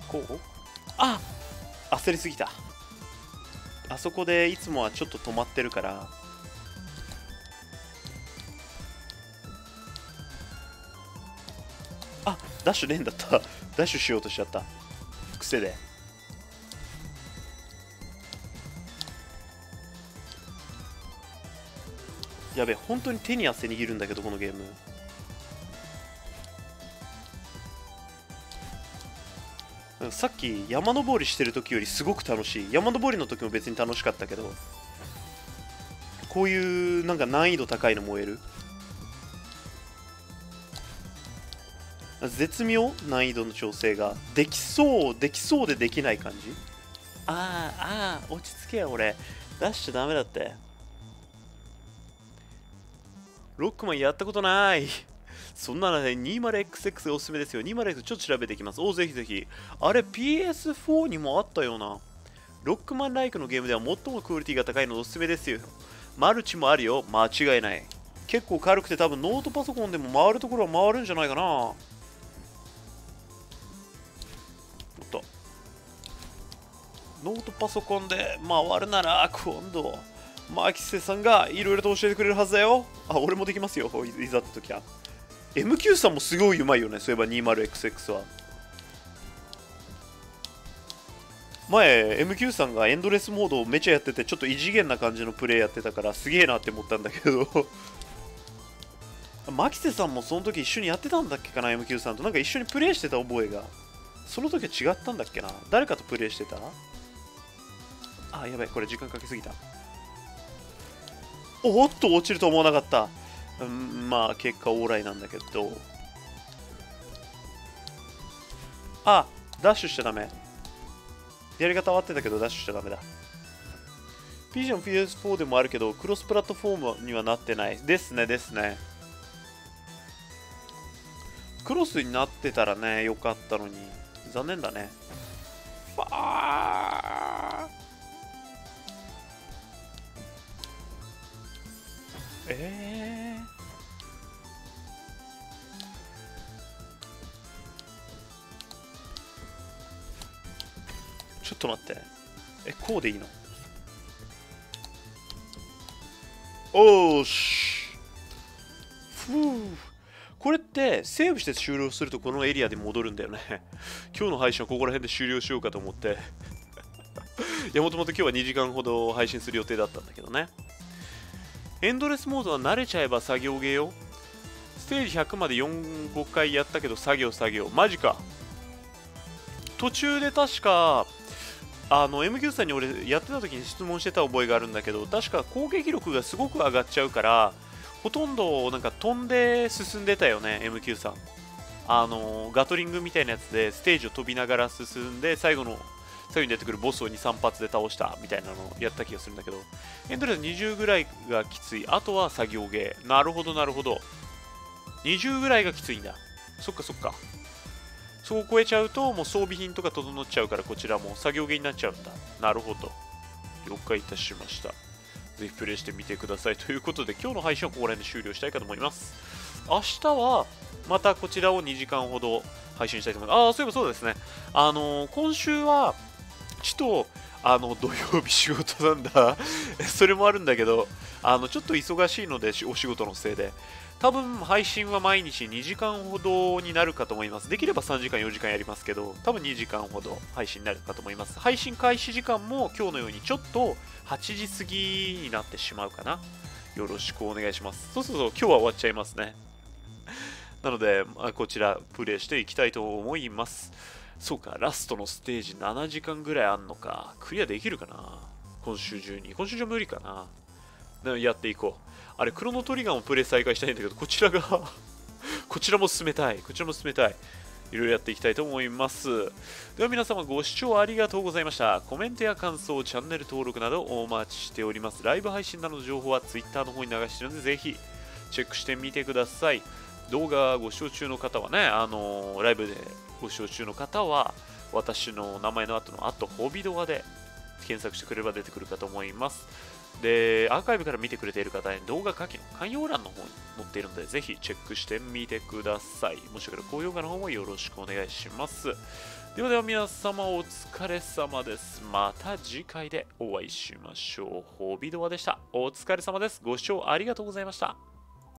こう焦りすぎた。あそこでいつもはちょっと止まってるから、ダッシュ連だった。ダッシュしようとしちゃった癖で。やべ、本当に手に汗握るんだけどこのゲーム。さっき山登りしてる時よりすごく楽しい。山登りの時も別に楽しかったけど、こういうなんか難易度高いの燃える。絶妙難易度の調整ができそうでできない感じ。落ち着けよ。俺出しちゃダメだって。ロックマンやったことないそんなのね、20XX おすすめですよ。20XX ちょっと調べていきます。おお、ぜひぜひ。あれ、PS4 にもあったような。ロックマンライクのゲームでは最もクオリティが高いのでおすすめですよ。マルチもあるよ。間違いない。結構軽くて多分ノートパソコンでも回るところは回るんじゃないかな。おっと。ノートパソコンで回るなら今度、マキセさんがいろいろと教えてくれるはずだよ。あ、俺もできますよ。いざって時は。MQ さんもすごいうまいよね。そういえば 20XX は。前、MQ さんがエンドレスモードをめちゃやってて、ちょっと異次元な感じのプレイやってたから、すげえなって思ったんだけど。マキセさんもその時一緒にやってたんだっけかな、MQ さんと。なんか一緒にプレイしてた覚えが。その時は違ったんだっけな。誰かとプレイしてた？あ、やばい、これ時間かけすぎた。おっと、落ちると思わなかった。まあ、結果オーライなんだけど。あ、ダッシュしちゃダメ。やり方は合ってたけど、ダッシュしちゃダメだ。PC の PS4 でもあるけど、クロスプラットフォームにはなってない。ですね、ですね。クロスになってたらね、よかったのに。残念だね。ちょっと待って。こうでいいの？おーし。ふぅ。これって、セーブして終了するとこのエリアで戻るんだよね。今日の配信はここら辺で終了しようかと思って。いや、もともと今日は2時間ほど配信する予定だったんだけどね。エンドレスモードは慣れちゃえば作業ゲーよ。ステージ100まで4、5回やったけど、作業。マジか。途中で確か、MQ さんに俺やってた時に質問してた覚えがあるんだけど、確か攻撃力がすごく上がっちゃうからほとんどなんか飛んで進んでたよね。 MQ さんガトリングみたいなやつでステージを飛びながら進んで最後に出てくるボスを2、3発で倒したみたいなのをやった気がするんだけど、エンドレス20ぐらいがきつい。あとは作業ゲー。なるほどなるほど。20ぐらいがきついんだ。そっかそっか。そう超えちゃうともう装備品とか整っちゃうから、こちらも作業芸になっちゃうんだ。なるほど。了解いたしました。ぜひプレイしてみてくださいということで、今日の配信はここら辺で終了したいかと思います。明日はまたこちらを2時間ほど配信したいと思います。ああ、そういえばそうですね。今週はちょっと土曜日仕事なんだそれもあるんだけど、ちょっと忙しいので、お仕事のせいで多分配信は毎日2時間ほどになるかと思います。できれば3時間、4時間やりますけど、多分2時間ほど配信になるかと思います。配信開始時間も今日のようにちょっと8時過ぎになってしまうかな。よろしくお願いします。そう、今日は終わっちゃいますね。なので、こちらプレイしていきたいと思います。そうか、ラストのステージ7時間ぐらいあんのか。クリアできるかな？今週中に。今週中無理かな。やっていこう。あれ、クロノトリガーもプレイ再開したいんだけど、こちらも進めたい。いろいろやっていきたいと思います。では皆様ご視聴ありがとうございました。コメントや感想、チャンネル登録などお待ちしております。ライブ配信などの情報は Twitter の方に流しているので、ぜひチェックしてみてください。動画ご視聴中の方はね、ライブでご視聴中の方は、私の名前の後のホビ動画で検索してくれれば出てくるかと思います。で、アーカイブから見てくれている方に動画下記の概要欄の方に載っているので、ぜひチェックしてみてください。もしよければ高評価の方もよろしくお願いします。ではでは皆様お疲れ様です。また次回でお会いしましょう。ホビドワでした。お疲れ様です。ご視聴ありがとうございました。